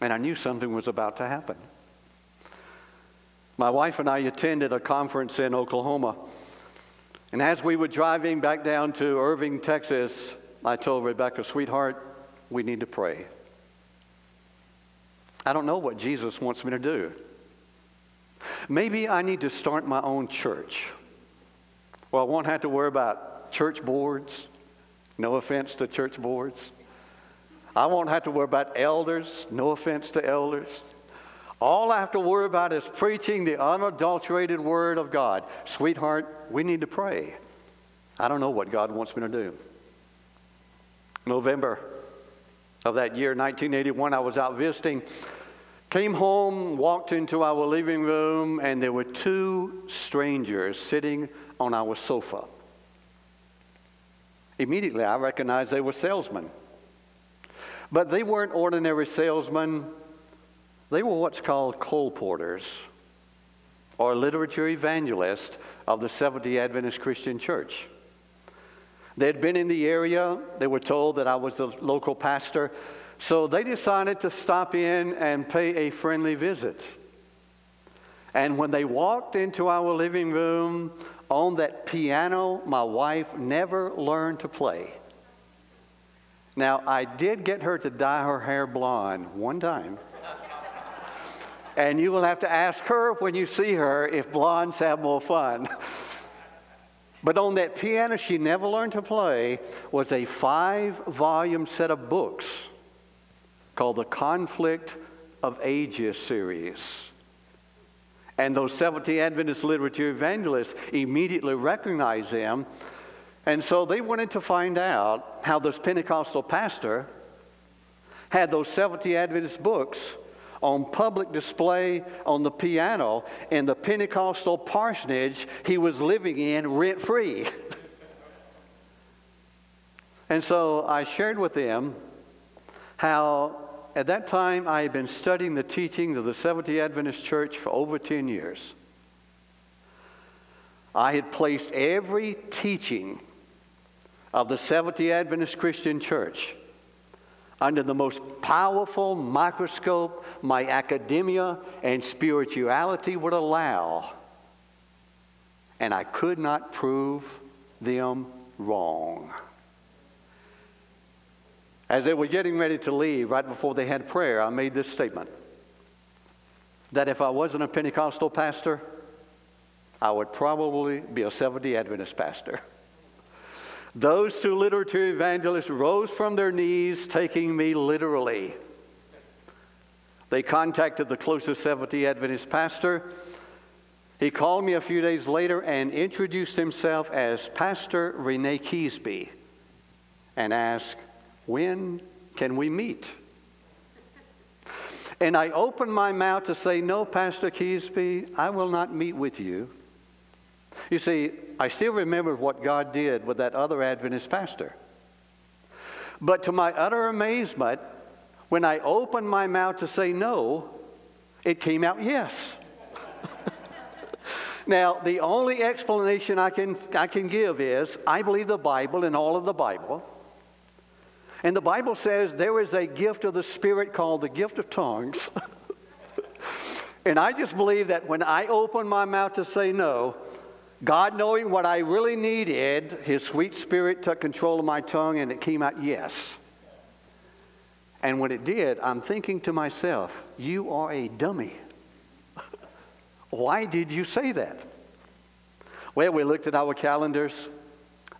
And I knew something was about to happen. My wife and I attended a conference in Oklahoma. And as we were driving back down to Irving, Texas, I told Rebecca, sweetheart, we need to pray. I don't know what Jesus wants me to do. Maybe I need to start my own church. Well, I won't have to worry about church boards. No offense to church boards. I won't have to worry about elders. No offense to elders. All I have to worry about is preaching the unadulterated Word of God. Sweetheart, we need to pray. I don't know what God wants me to do. November of that year, nineteen eighty-one, I was out visiting. Came home, walked into our living room, and there were two strangers sitting on our sofa. Immediately, I recognized they were salesmen. But they weren't ordinary salesmen. They were what's called colporters, or literature evangelists of the Seventh-day Adventist Christian Church. They had been in the area. They were told that I was the local pastor, so they decided to stop in and pay a friendly visit. And when they walked into our living room, on that piano my wife never learned to play. Now, I did get her to dye her hair blonde one time. And you will have to ask her when you see her if blondes have more fun. But on that piano she never learned to play was a five-volume set of books called the Conflict of Ages series. And those Seventh-day Adventist literature evangelists immediately recognized them. And so they wanted to find out how this Pentecostal pastor had those Seventh-day Adventist books on public display on the piano in the Pentecostal parsonage he was living in rent-free. And so I shared with them how at that time I had been studying the teachings of the Seventh-day Adventist Church for over ten years. I had placed every teaching of the Seventh-day Adventist Christian Church under the most powerful microscope my academia and spirituality would allow, and I could not prove them wrong. As they were getting ready to leave, right before they had prayer, I made this statement, that if I wasn't a Pentecostal pastor, I would probably be a Seventh-day Adventist pastor. Those two literature evangelists rose from their knees, taking me literally. They contacted the closest Seventh-day Adventist pastor. He called me a few days later and introduced himself as Pastor Renee Keasby and asked, when can we meet? And I opened my mouth to say, no, Pastor Keasby, I will not meet with you. You see, I still remember what God did with that other Adventist pastor. But to my utter amazement, when I opened my mouth to say no, it came out yes. Now, the only explanation I can, I can give is, I believe the Bible and all of the Bible. And the Bible says there is a gift of the Spirit called the gift of tongues. And I just believe that when I open my mouth to say no, God, knowing what I really needed, His sweet Spirit took control of my tongue, and it came out yes. And when it did, I'm thinking to myself, you are a dummy. Why did you say that? Well, we looked at our calendars.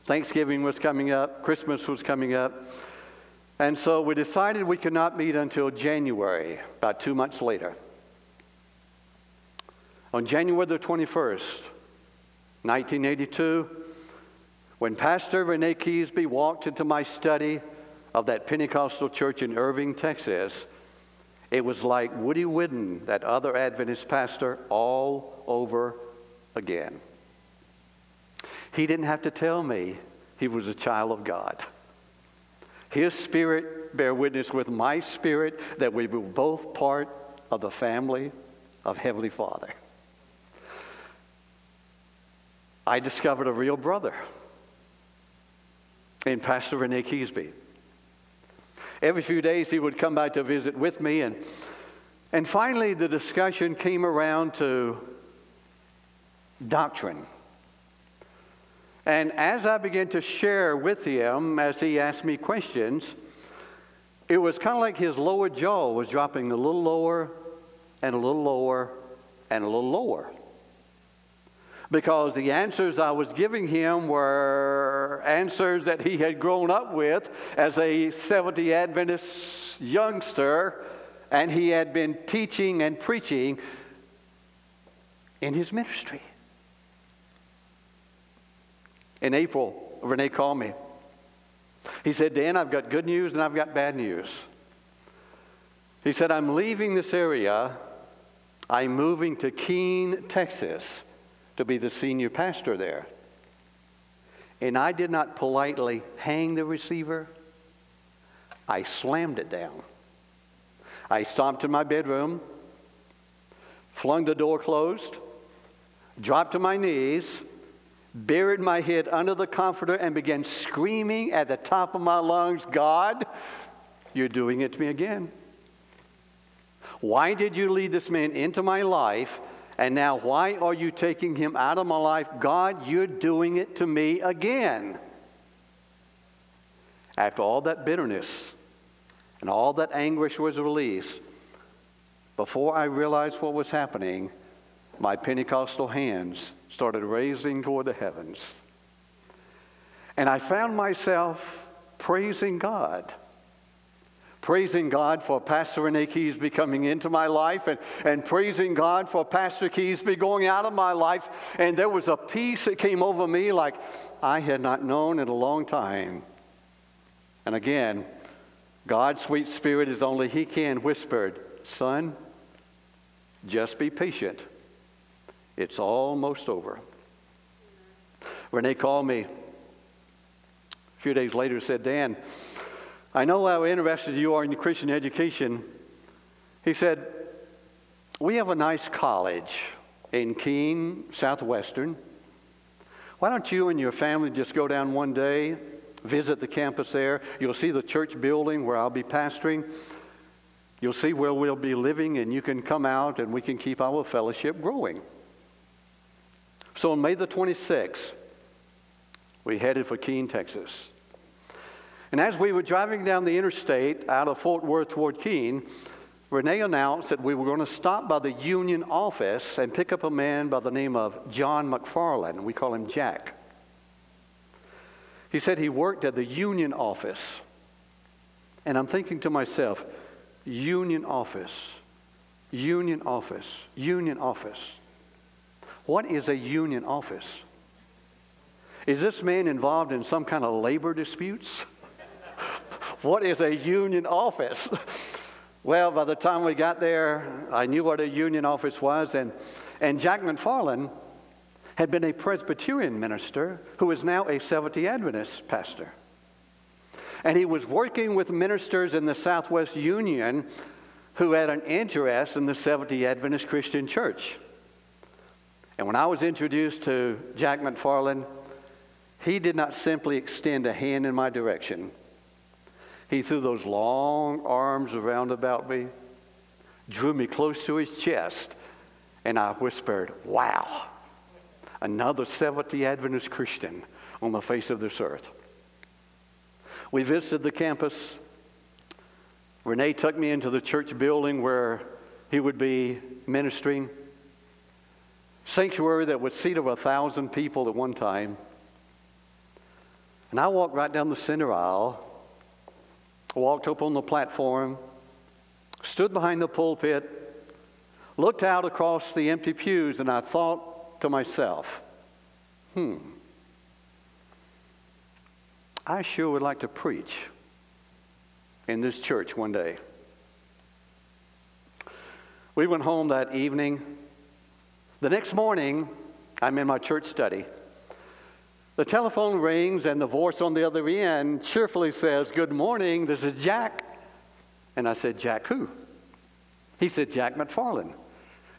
Thanksgiving was coming up. Christmas was coming up. And so we decided we could not meet until January, about two months later. On January the twenty-first, nineteen eighty-two, when Pastor Renee Keasby walked into my study of that Pentecostal church in Irving, Texas, it was like Woody Whidden, that other Adventist pastor, all over again. He didn't have to tell me he was a child of God. His spirit bear witness with my spirit that we were both part of the family of Heavenly Father. I discovered a real brother in Pastor Renee Keasby. Every few days he would come by to visit with me, and, and finally the discussion came around to doctrine. And as I began to share with him, as he asked me questions, it was kind of like his lower jaw was dropping a little lower and a little lower and a little lower, because the answers I was giving him were answers that he had grown up with as a Seventh-day Adventist youngster, and he had been teaching and preaching in his ministry. In April, Renee called me. He said, Dan, I've got good news and I've got bad news. He said, I'm leaving this area. I'm moving to Keene, Texas, to be the senior pastor there. And I did not politely hang the receiver. I slammed it down. I stomped in my bedroom, flung the door closed, dropped to my knees, buried my head under the comforter, and began screaming at the top of my lungs, God, you're doing it to me again. Why did you lead this man into my life? And now, why are you taking him out of my life? God, you're doing it to me again. After all that bitterness and all that anguish was released, before I realized what was happening, my Pentecostal hands started raising toward the heavens. And I found myself praising God. Praising God for Pastor Renee Keasby coming into my life, and, and praising God for Pastor Keasby going out of my life. And there was a peace that came over me like I had not known in a long time. And again, God's sweet Spirit, is only He can, whispered, son, just be patient. It's almost over. Renee called me a few days later and said, Dan, I know how interested you are in Christian education. He said, we have a nice college in Keene, Southwestern. Why don't you and your family just go down one day, visit the campus there. You'll see the church building where I'll be pastoring. You'll see where we'll be living, and you can come out and we can keep our fellowship growing. So on May the twenty-sixth, we headed for Keene, Texas. And as we were driving down the interstate out of Fort Worth toward Keene, Renee announced that we were going to stop by the union office and pick up a man by the name of John McFarlane. We call him Jack. He said he worked at the union office. And I'm thinking to myself, union office, union office, union office. What is a union office? Is this man involved in some kind of labor disputes? What is a union office? Well, by the time we got there, I knew what a union office was, and, and Jack McFarlane had been a Presbyterian minister who is now a Seventh-day Adventist pastor. And he was working with ministers in the Southwest Union who had an interest in the Seventh-day Adventist Christian Church. And when I was introduced to Jack McFarlane, he did not simply extend a hand in my direction. He threw those long arms around about me, drew me close to his chest, and I whispered, wow, another Seventh-day Adventist Christian on the face of this earth. We visited the campus. Renee took me into the church building where he would be ministering. Sanctuary that would seat over a thousand people at one time. And I walked right down the center aisle, walked up on the platform, stood behind the pulpit, looked out across the empty pews, and I thought to myself, hmm, I sure would like to preach in this church one day. We went home that evening. The next morning, I'm in my church study. The telephone rings, and the voice on the other end cheerfully says, good morning, this is Jack. And I said, Jack who? He said, Jack McFarlane.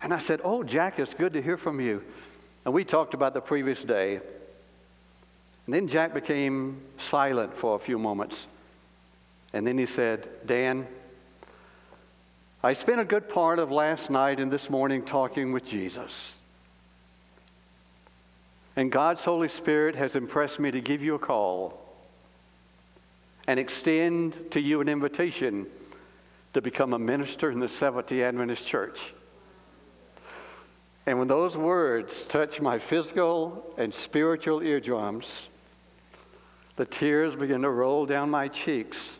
And I said, oh, Jack, it's good to hear from you. And we talked about the previous day. And then Jack became silent for a few moments. And then he said, Dan, I spent a good part of last night and this morning talking with Jesus. And God's Holy Spirit has impressed me to give you a call and extend to you an invitation to become a minister in the Seventh-day Adventist Church. And when those words touched my physical and spiritual eardrums, the tears began to roll down my cheeks,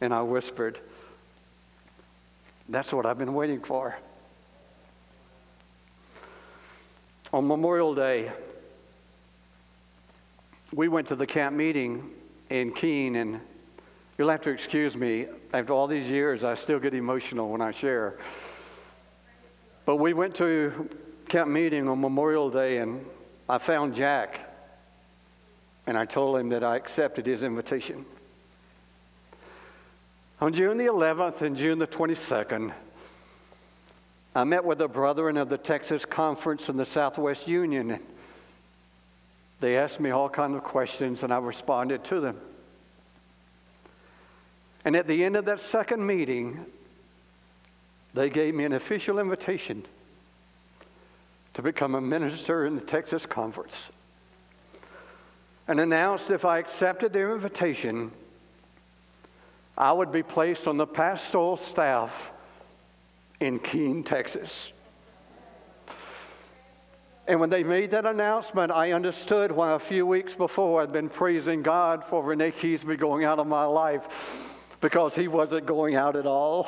and I whispered, that's what I've been waiting for. On Memorial Day, we went to the camp meeting in Keene, and you'll have to excuse me. After all these years, I still get emotional when I share. But we went to camp meeting on Memorial Day, and I found Jack, and I told him that I accepted his invitation. On June the eleventh and June the twenty-second, I met with the brethren of the Texas Conference and the Southwest Union. They asked me all kinds of questions, and I responded to them. And at the end of that second meeting, they gave me an official invitation to become a minister in the Texas Conference and announced if I accepted their invitation, I would be placed on the pastoral staff in Keene, Texas. And when they made that announcement, I understood why a few weeks before I'd been praising God for Renee Keasby going out of my life, because he wasn't going out at all.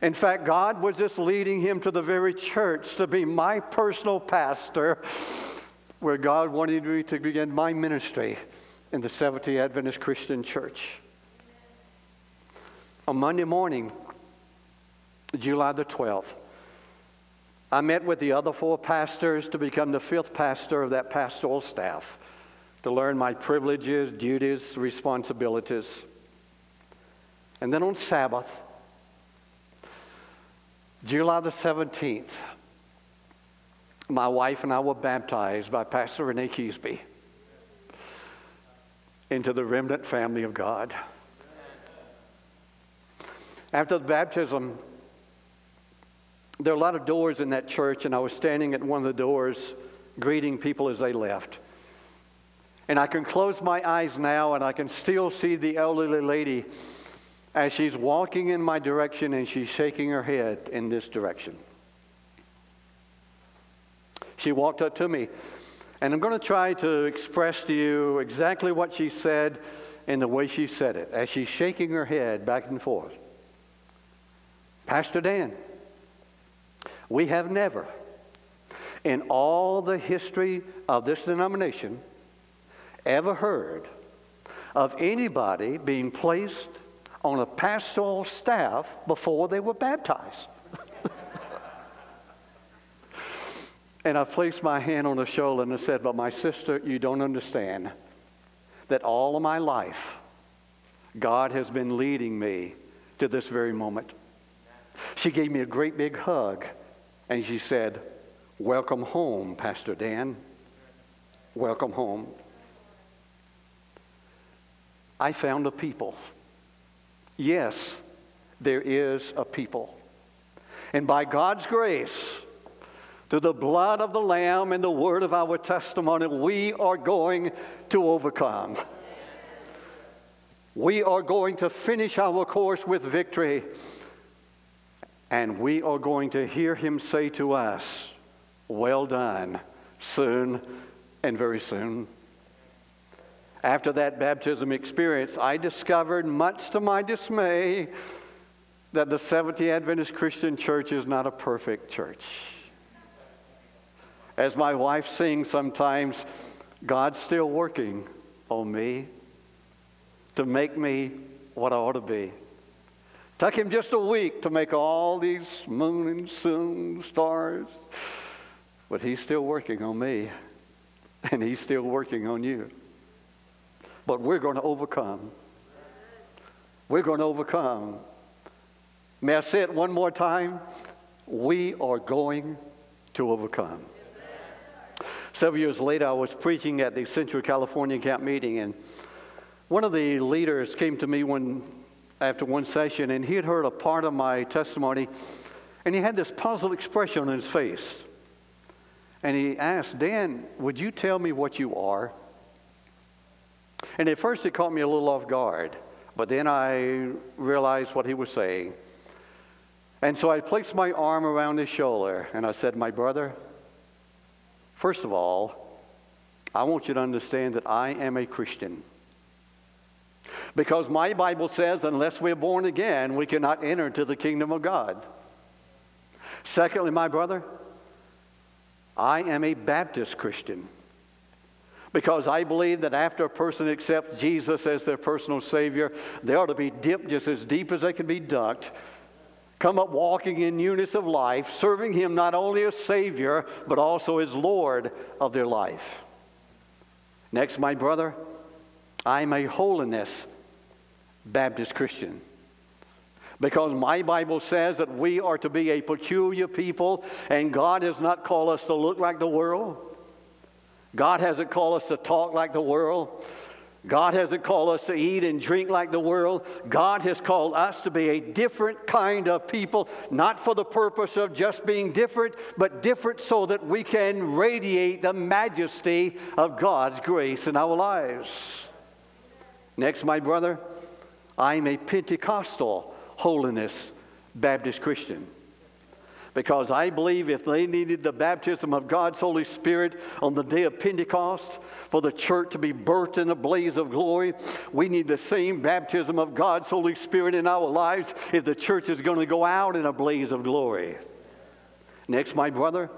In fact, God was just leading him to the very church to be my personal pastor, where God wanted me to begin my ministry in the Seventh-day Adventist Christian Church. On Monday morning, July the twelfth, I met with the other four pastors to become the fifth pastor of that pastoral staff, to learn my privileges, duties, responsibilities. And then on Sabbath, July the seventeenth, my wife and I were baptized by Pastor Renee Keasby into the remnant family of God. After the baptism, there are a lot of doors in that church, and I was standing at one of the doors greeting people as they left. And I can close my eyes now, and I can still see the elderly lady as she's walking in my direction, and she's shaking her head in this direction. She walked up to me. And I'm going to try to express to you exactly what she said and the way she said it as she's shaking her head back and forth. Pastor Dan, we have never, in all the history of this denomination, ever heard of anybody being placed on a pastoral staff before they were baptized. And I placed my hand on her shoulder and I said, but my sister, you don't understand that all of my life, God has been leading me to this very moment. She gave me a great big hug and she said, welcome home, Pastor Dan. Welcome home. I found a people. Yes, there is a people. And by God's grace, through the blood of the Lamb and the word of our testimony, we are going to overcome. We are going to finish our course with victory. And we are going to hear him say to us, well done, soon and very soon. After that baptism experience, I discovered, much to my dismay, that the Seventh-day Adventist Christian Church is not a perfect church. As my wife sings sometimes, God's still working on me to make me what I ought to be. Took him just a week to make all these moon and sun stars, but he's still working on me, and he's still working on you. But we're going to overcome. We're going to overcome. May I say it one more time? We are going to overcome. Several years later, I was preaching at the Central California Camp Meeting, and one of the leaders came to me one, after one session, and he had heard a part of my testimony, and he had this puzzled expression on his face. And he asked, Dan, would you tell me what you are? And at first it caught me a little off guard, but then I realized what he was saying. And so I placed my arm around his shoulder, and I said, my brother, first of all, I want you to understand that I am a Christian. Because my Bible says, unless we're born again, we cannot enter into the kingdom of God. Secondly, my brother, I am a Baptist Christian. Because I believe that after a person accepts Jesus as their personal Savior, they ought to be dipped just as deep as they can be dunked, come up walking in newness of life, serving him not only as Savior, but also as Lord of their life. Next, my brother, I'm a holiness Baptist Christian. Because my Bible says that we are to be a peculiar people, and God has not called us to look like the world. God hasn't called us to talk like the world. God hasn't called us to eat and drink like the world. God has called us to be a different kind of people, not for the purpose of just being different, but different so that we can radiate the majesty of God's grace in our lives. Next, my brother, I'm a Pentecostal holiness Baptist Christian. Because I believe if they needed the baptism of God's Holy Spirit on the day of Pentecost for the church to be birthed in a blaze of glory, we need the same baptism of God's Holy Spirit in our lives if the church is going to go out in a blaze of glory. Next, my brother,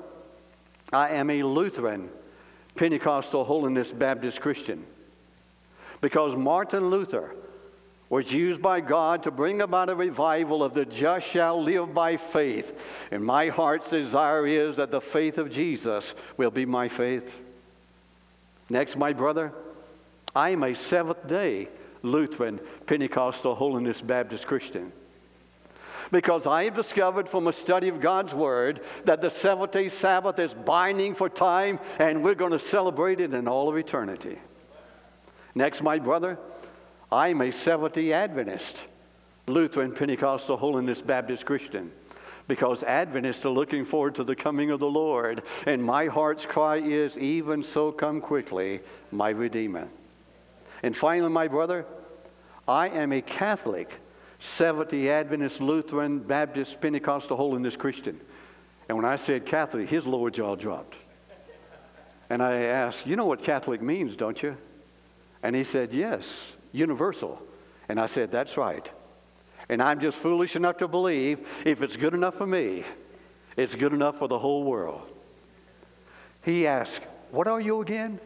I am a Lutheran Pentecostal Holiness Baptist Christian. Because Martin Luther was used by God to bring about a revival of the just shall live by faith. And my heart's desire is that the faith of Jesus will be my faith. Next, my brother, I am a Seventh-day Lutheran Pentecostal Holiness Baptist Christian. Because I have discovered from a study of God's Word that the seventh-day Sabbath is binding for time, and we're going to celebrate it in all of eternity. Next, my brother, I'm a Seventh-day Adventist, Lutheran, Pentecostal, Holiness, Baptist Christian, because Adventists are looking forward to the coming of the Lord, and my heart's cry is, even so come quickly, my Redeemer. And finally, my brother, I am a Catholic, Seventh-day Adventist, Lutheran, Baptist, Pentecostal, Holiness Christian. And when I said Catholic, his lower jaw dropped. And I asked, you know what Catholic means, don't you? And he said, yes. Universal. And I said, that's right. And I'm just foolish enough to believe if it's good enough for me, it's good enough for the whole world. He asked, what are you again?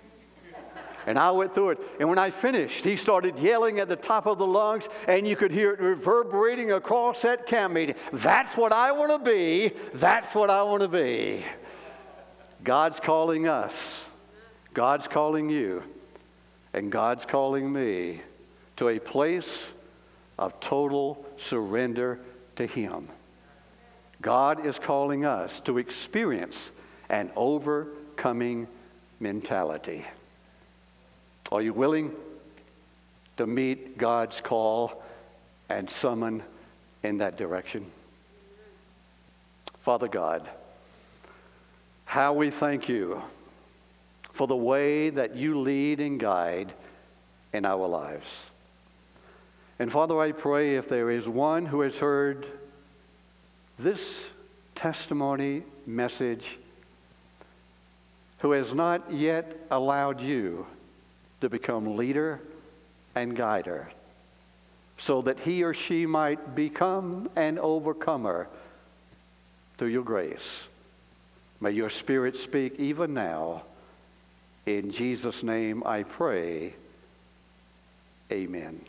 And I went through it. And when I finished, he started yelling at the top of the lungs, and you could hear it reverberating across that camp meeting. That's what I want to be. That's what I want to be. God's calling us. God's calling you. And God's calling me to a place of total surrender to him. God is calling us to experience an overcoming mentality. Are you willing to meet God's call and summon in that direction. Father God, how we thank you for the way that you lead and guide in our lives. And Father, I pray if there is one who has heard this testimony message who has not yet allowed you to become leader and guider so that he or she might become an overcomer through your grace. May your Spirit speak even now. In Jesus' name I pray. Amen.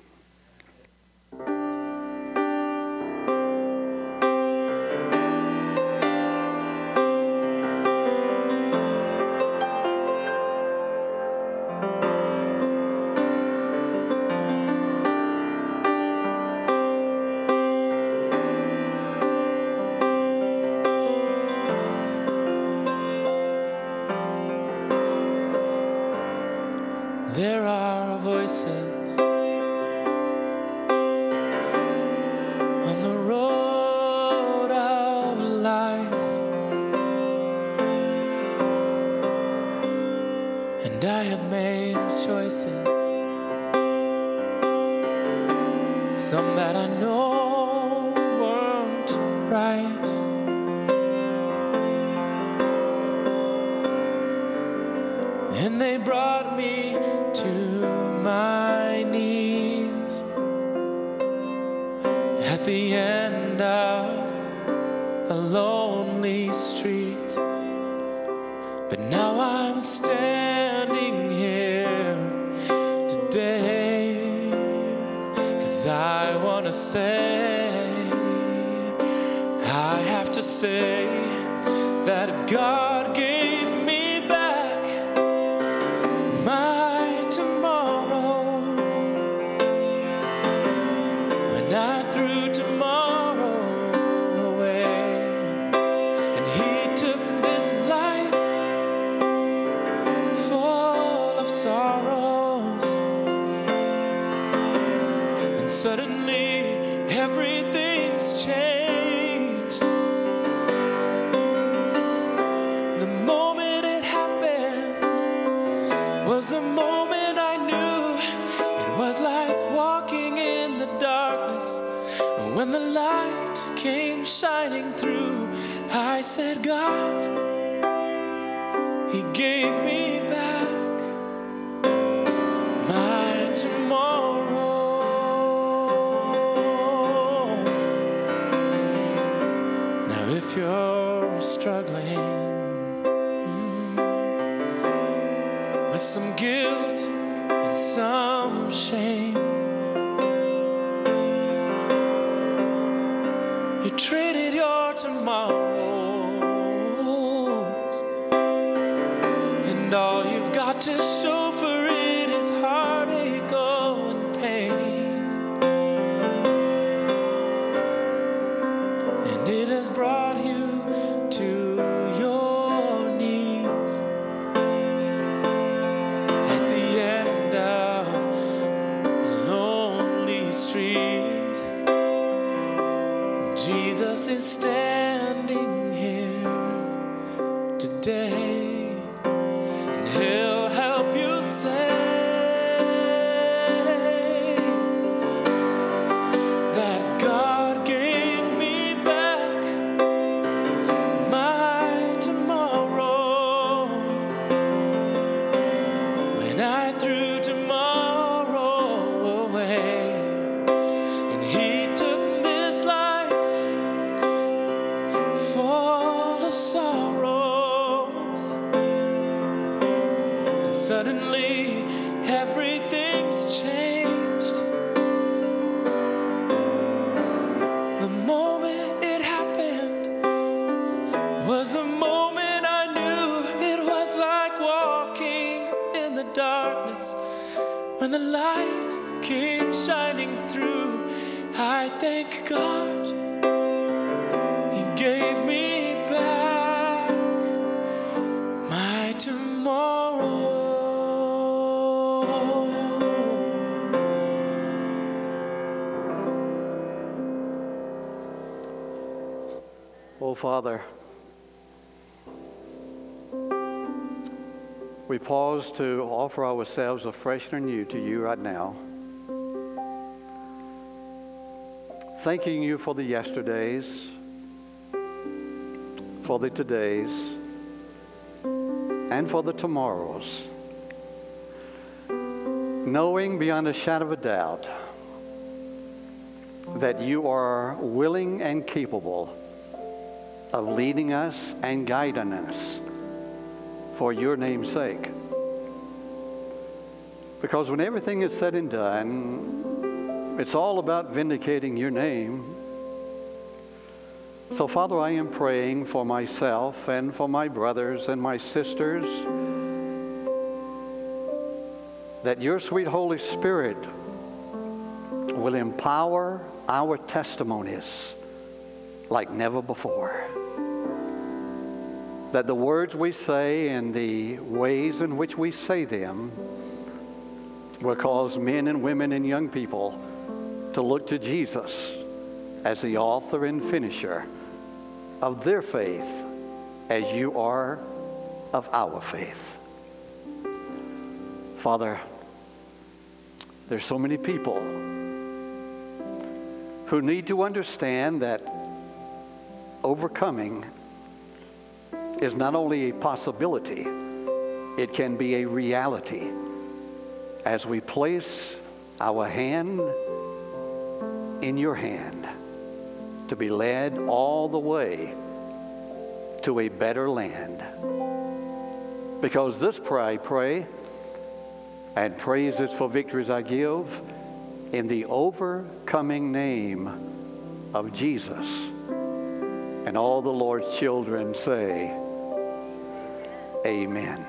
Tomorrow, Father, we pause to offer ourselves afresh and anew to you right now. Thanking you for the yesterdays, for the todays, and for the tomorrows. Knowing beyond a shadow of a doubt that you are willing and capable of leading us and guiding us for your name's sake. Because when everything is said and done, it's all about vindicating your name. So, Father, I am praying for myself and for my brothers and my sisters that your sweet Holy Spirit will empower our testimonies like never before. That the words we say and the ways in which we say them will cause men and women and young people to look to Jesus as the author and finisher of their faith, as you are of our faith. Father, there's so many people who need to understand that overcoming is not only a possibility, it can be a reality as we place our hand in your hand to be led all the way to a better land. Because this prayer I pray, and praise is for victories I give, in the overcoming name of Jesus. And all the Lord's children say, amen.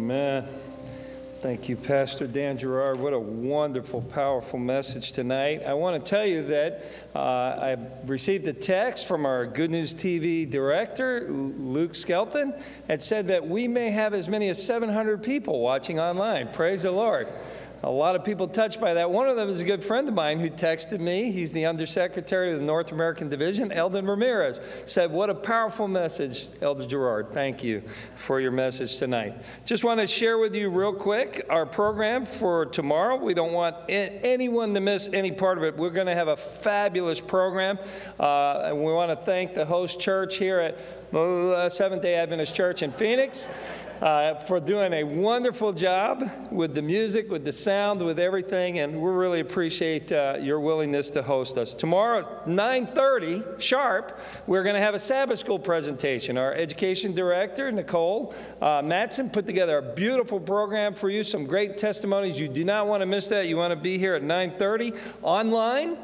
Amen. Thank you, Pastor Dan Jarrard. What a wonderful, powerful message tonight. I want to tell you that uh, I received a text from our Good News T V director, Luke Skelton, and said that we may have as many as seven hundred people watching online. Praise the Lord. A lot of people touched by that. One of them is a good friend of mine who texted me. He's the undersecretary of the North American Division, Eldon Ramirez. Said, what a powerful message, Elder Jarrard. Thank you for your message tonight. Just want to share with you real quick our program for tomorrow. We don't want anyone to miss any part of it. We're going to have a fabulous program. Uh, and we want to thank the host church here at Seventh-day Adventist Church in Phoenix. Uh, for doing a wonderful job with the music, with the sound, with everything, and we really appreciate uh, your willingness to host us. Tomorrow, nine thirty sharp, we're going to have a Sabbath School presentation. Our education director, Nicole uh, Matson, put together a beautiful program for you, some great testimonies. You do not want to miss that. You want to be here at nine thirty online.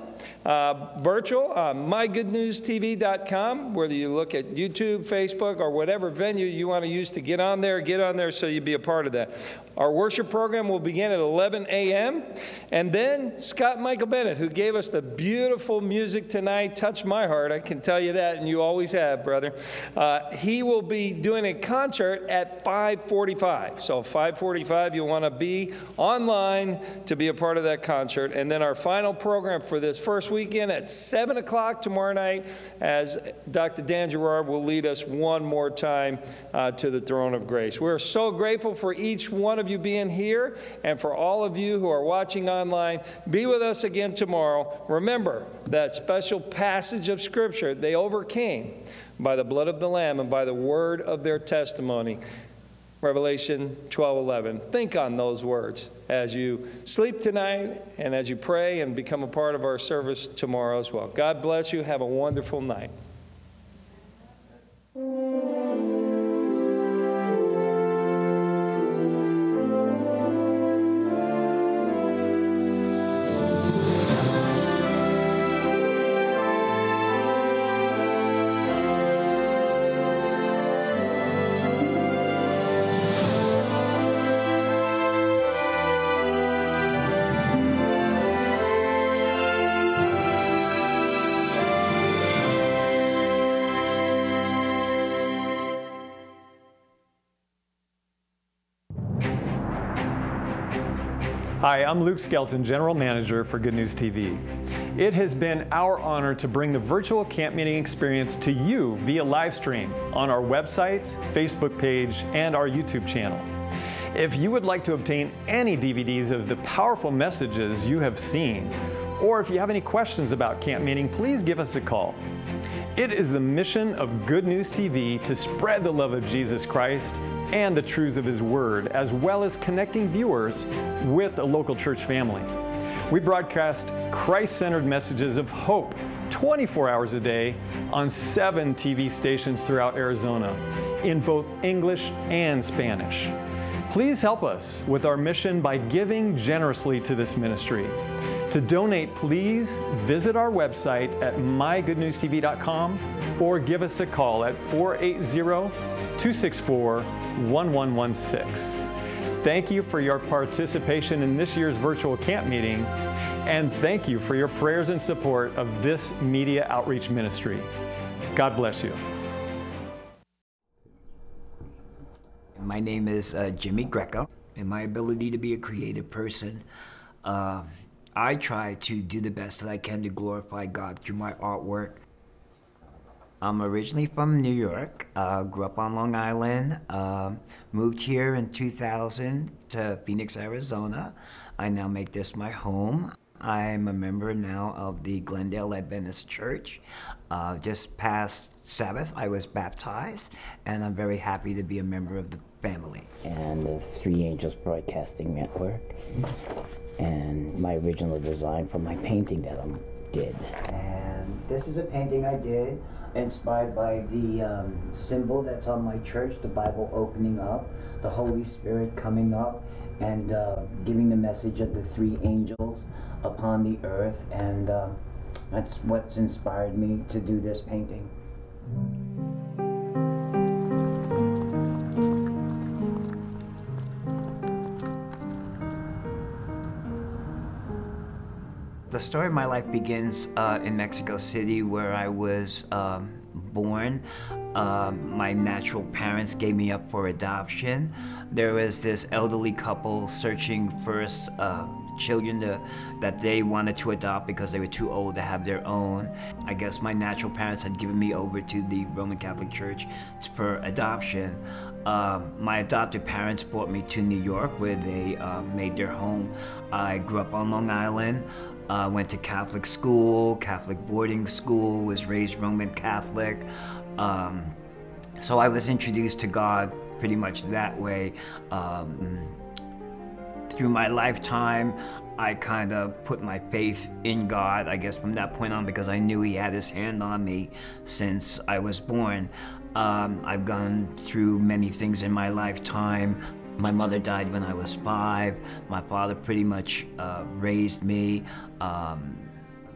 Uh, virtual, uh, my good news T V dot com, whether you look at YouTube, Facebook, or whatever venue you want to use to get on there, get on there so you'll be a part of that. Our worship program will begin at eleven A M And then Scott Michael Bennett, who gave us the beautiful music tonight, touched my heart, I can tell you that, and you always have, brother. Uh, he will be doing a concert at five forty-five. So five forty-five, you want to be online to be a part of that concert. And then our final program for this first weekend at seven o'clock tomorrow night, as Doctor Dan Jarrard will lead us one more time uh, to the throne of grace. We're so grateful for each one of you being here, and for all of you who are watching online, be with us again tomorrow. Remember that special passage of Scripture, they overcame by the blood of the Lamb and by the word of their testimony. Revelation twelve eleven. Think on those words as you sleep tonight and as you pray and become a part of our service tomorrow as well. God bless you. Have a wonderful night. Hi, I'm Luke Skelton, General Manager for Good News T V. It has been our honor to bring the virtual camp meeting experience to you via live stream on our website, Facebook page, and our YouTube channel. If you would like to obtain any D V Ds of the powerful messages you have seen, or if you have any questions about camp meeting, please give us a call. It is the mission of Good News T V to spread the love of Jesus Christ and the truths of His Word, as well as connecting viewers with a local church family. We broadcast Christ-centered messages of hope twenty-four hours a day on seven T V stations throughout Arizona, in both English and Spanish. Please help us with our mission by giving generously to this ministry. To donate, please visit our website at my good news t v dot com or give us a call at four eight zero, two six four, one one one six. Thank you for your participation in this year's virtual camp meeting, and thank you for your prayers and support of this media outreach ministry. God bless you. My name is uh, Jimmy Greco, and my ability to be a creative person, uh, I try to do the best that I can to glorify God through my artwork. I'm originally from New York, uh, grew up on Long Island, uh, moved here in two thousand to Phoenix, Arizona. I now make this my home. I'm a member now of the Glendale Adventist Church. Uh, just past Sabbath, I was baptized, and I'm very happy to be a member of the family. And the Three Angels Broadcasting Network, and my original design for my painting that I did. And this is a painting I did, inspired by the um, symbol that's on my church, the Bible opening up, the Holy Spirit coming up, and uh, giving the message of the three angels upon the earth, and uh, that's what's inspired me to do this painting. The story of my life begins uh, in Mexico City, where I was um, born. Uh, my natural parents gave me up for adoption. There was this elderly couple searching first uh, children to, that they wanted to adopt because they were too old to have their own. I guess my natural parents had given me over to the Roman Catholic Church for adoption. Uh, my adopted parents brought me to New York, where they uh, made their home. I grew up on Long Island. Uh, went to Catholic school, Catholic boarding school, was raised Roman Catholic. Um, so I was introduced to God pretty much that way. Um, through my lifetime, I kind of put my faith in God, I guess, from that point on, because I knew He had His hand on me since I was born. Um, I've gone through many things in my lifetime. My mother died when I was five. My father pretty much uh, raised me. Um,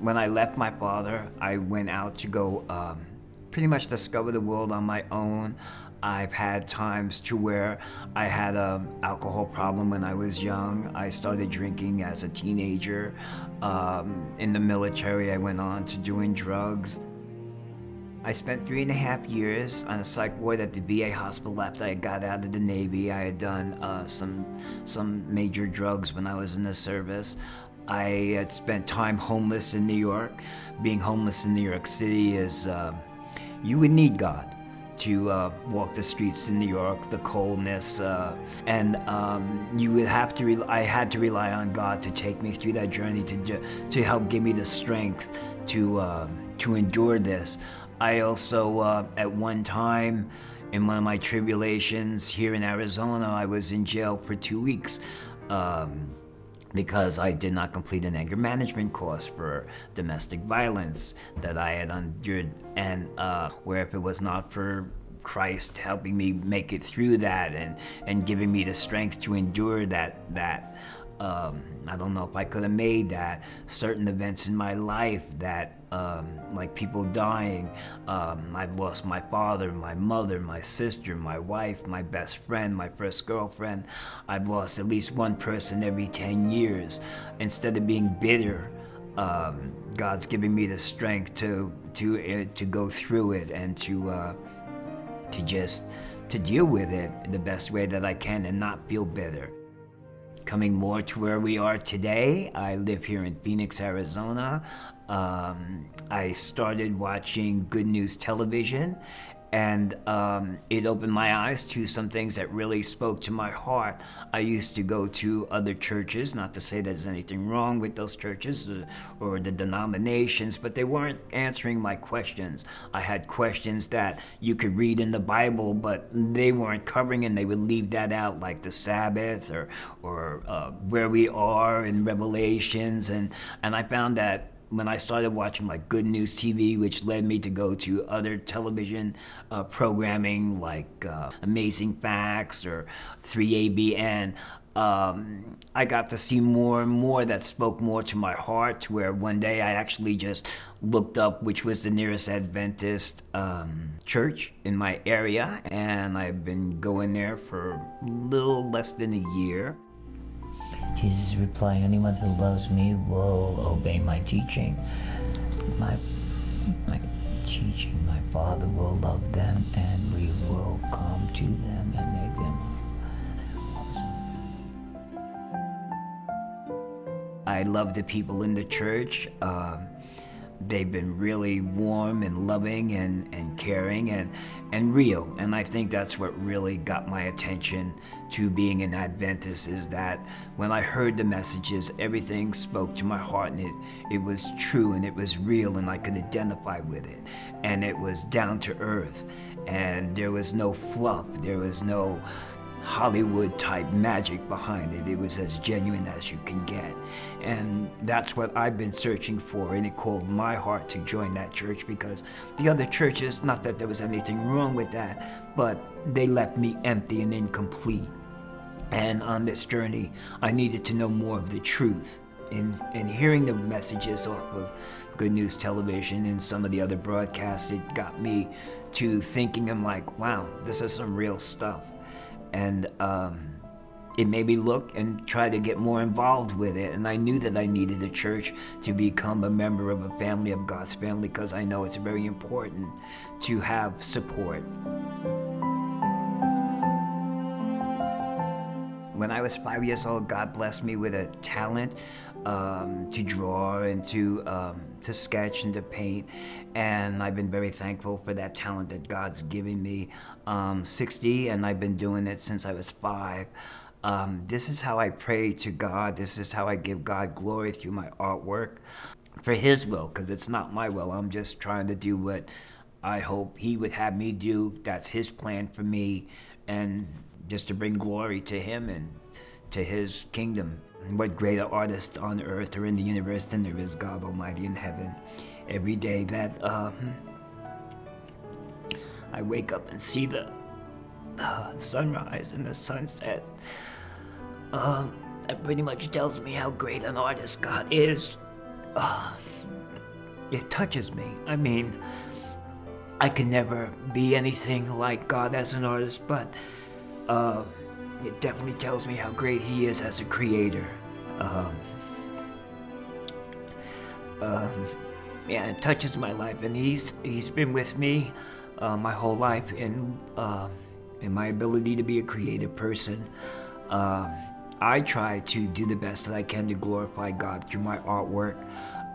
when I left my father, I went out to go um, pretty much discover the world on my own. I've had times to where I had an alcohol problem when I was young. I started drinking as a teenager. Um, in the military, I went on to doing drugs. I spent three and a half years on a psych ward at the V A hospital after I got out of the Navy. I had done uh, some, some major drugs when I was in the service. I had spent time homeless in New York. Being homeless in New York City is, uh, you would need God to uh, walk the streets in New York, the coldness, uh, and um, you would have to, re I had to rely on God to take me through that journey, to, to help give me the strength to, uh, to endure this. I also, uh, at one time, in one of my tribulations here in Arizona, I was in jail for two weeks um, because I did not complete an anger management course for domestic violence that I had endured, and uh, where if it was not for Christ helping me make it through that and, and giving me the strength to endure that, that um, I don't know if I could have made that. Certain events in my life that Um, like people dying. Um, I've lost my father, my mother, my sister, my wife, my best friend, my first girlfriend. I've lost at least one person every ten years. Instead of being bitter, um, God's giving me the strength to to uh, to go through it and to uh, to just to deal with it the best way that I can and not feel bitter. Coming more to where we are today, I live here in Phoenix, Arizona. Um, I started watching Good News Television, and um, it opened my eyes to some things that really spoke to my heart. I used to go to other churches, not to say there's anything wrong with those churches or, or the denominations, but they weren't answering my questions. I had questions that you could read in the Bible, but they weren't covering, and they would leave that out, like the Sabbath or, or uh, where we are in Revelations, and, and I found that when I started watching like Good News T V, which led me to go to other television uh, programming like uh, Amazing Facts or three A B N, um, I got to see more and more that spoke more to my heart, to where one day I actually just looked up which was the nearest Adventist um, church in my area, and I've been going there for a little less than a year. Jesus replied, anyone who loves me will obey my teaching. My, my teaching, my Father will love them, and we will come to them, and they will. I love the people in the church. Um, they've been really warm and loving and, and caring and, and real. And I think that's what really got my attention to being an Adventist, is that when I heard the messages, everything spoke to my heart, and it, it was true and it was real, and I could identify with it. And it was down to earth, and there was no fluff, there was no Hollywood type magic behind it. It was as genuine as you can get. And that's what I've been searching for, and it called my heart to join that church, because the other churches, not that there was anything wrong with that, but they left me empty and incomplete. And on this journey, I needed to know more of the truth. In, in hearing the messages off of Good News Television and some of the other broadcasts, it got me to thinking, I'm like, wow, this is some real stuff. And um, it made me look and try to get more involved with it. And I knew that I needed a church to become a member of a family, of God's family, because I know it's very important to have support. When I was five years old, God blessed me with a talent um, to draw and to, um, to sketch and to paint. And I've been very thankful for that talent that God's given me. I'm sixty, and I've been doing it since I was five. Um, this is how I pray to God. This is how I give God glory through my artwork, for His will, because it's not my will. I'm just trying to do what I hope He would have me do. That's His plan for me, and just to bring glory to Him and to His kingdom. What greater artist on earth or in the universe than there is God Almighty in heaven? Every day that uh, I wake up and see the uh, sunrise and the sunset, uh, that pretty much tells me how great an artist God is. Uh, it touches me. I mean, I can never be anything like God as an artist, but Uh, it definitely tells me how great He is as a creator. Um, um, yeah, it touches my life, and He's He's been with me uh, my whole life in uh, in my ability to be a creative person. Um, I try to do the best that I can to glorify God through my artwork.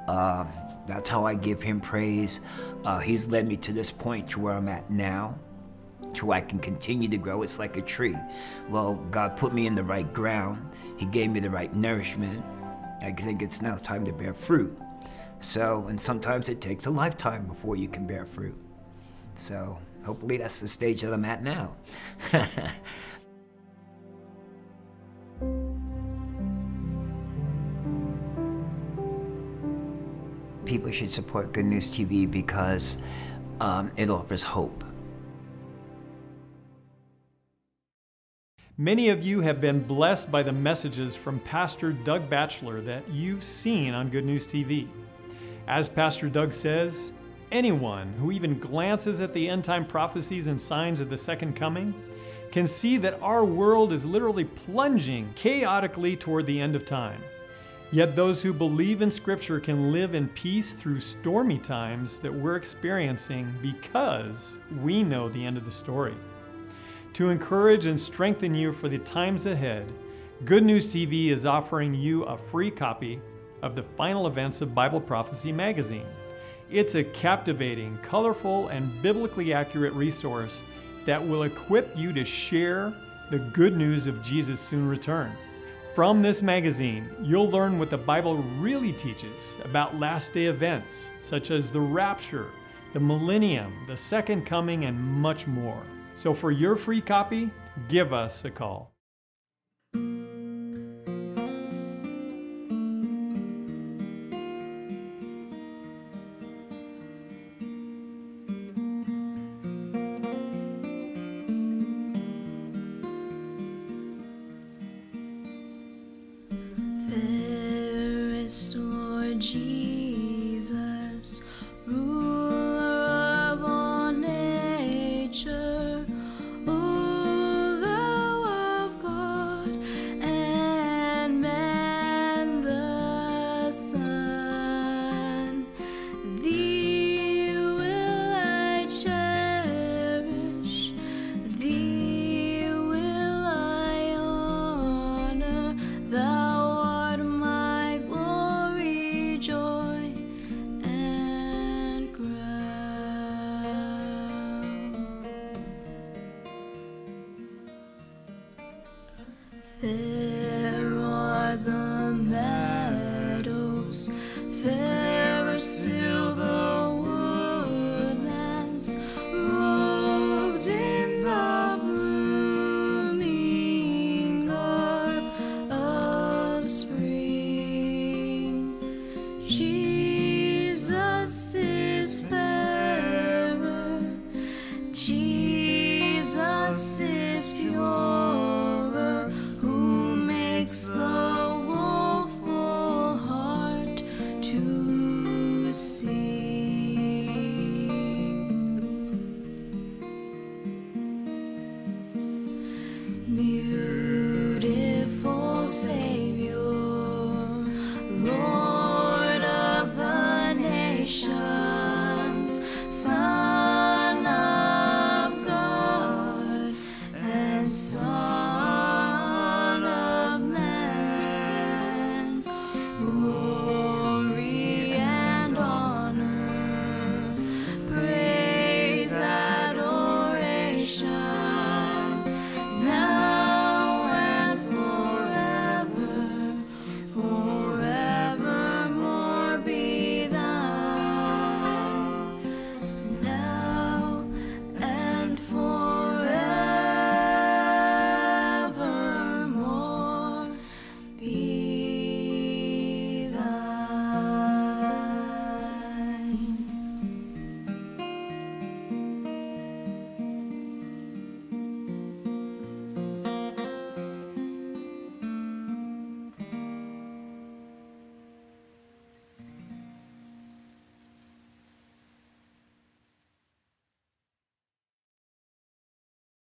Um, that's how I give Him praise. Uh, he's led me to this point to where I'm at now, to where I can continue to grow. It's like a tree. Well, God put me in the right ground. He gave me the right nourishment. I think it's now time to bear fruit. So, and sometimes it takes a lifetime before you can bear fruit. So, hopefully that's the stage that I'm at now. People should support Good News T V because um, it offers hope. Many of you have been blessed by the messages from Pastor Doug Batchelor that you've seen on Good News T V. As Pastor Doug says, anyone who even glances at the end-time prophecies and signs of the second coming can see that our world is literally plunging chaotically toward the end of time. Yet those who believe in Scripture can live in peace through stormy times that we're experiencing, because we know the end of the story. To encourage and strengthen you for the times ahead, Good News T V is offering you a free copy of the final events of Bible Prophecy magazine. It's a captivating, colorful, and biblically accurate resource that will equip you to share the good news of Jesus' soon return. From this magazine, you'll learn what the Bible really teaches about last day events, such as the rapture, the millennium, the second coming, and much more. So for your free copy, give us a call. Jesus is pure.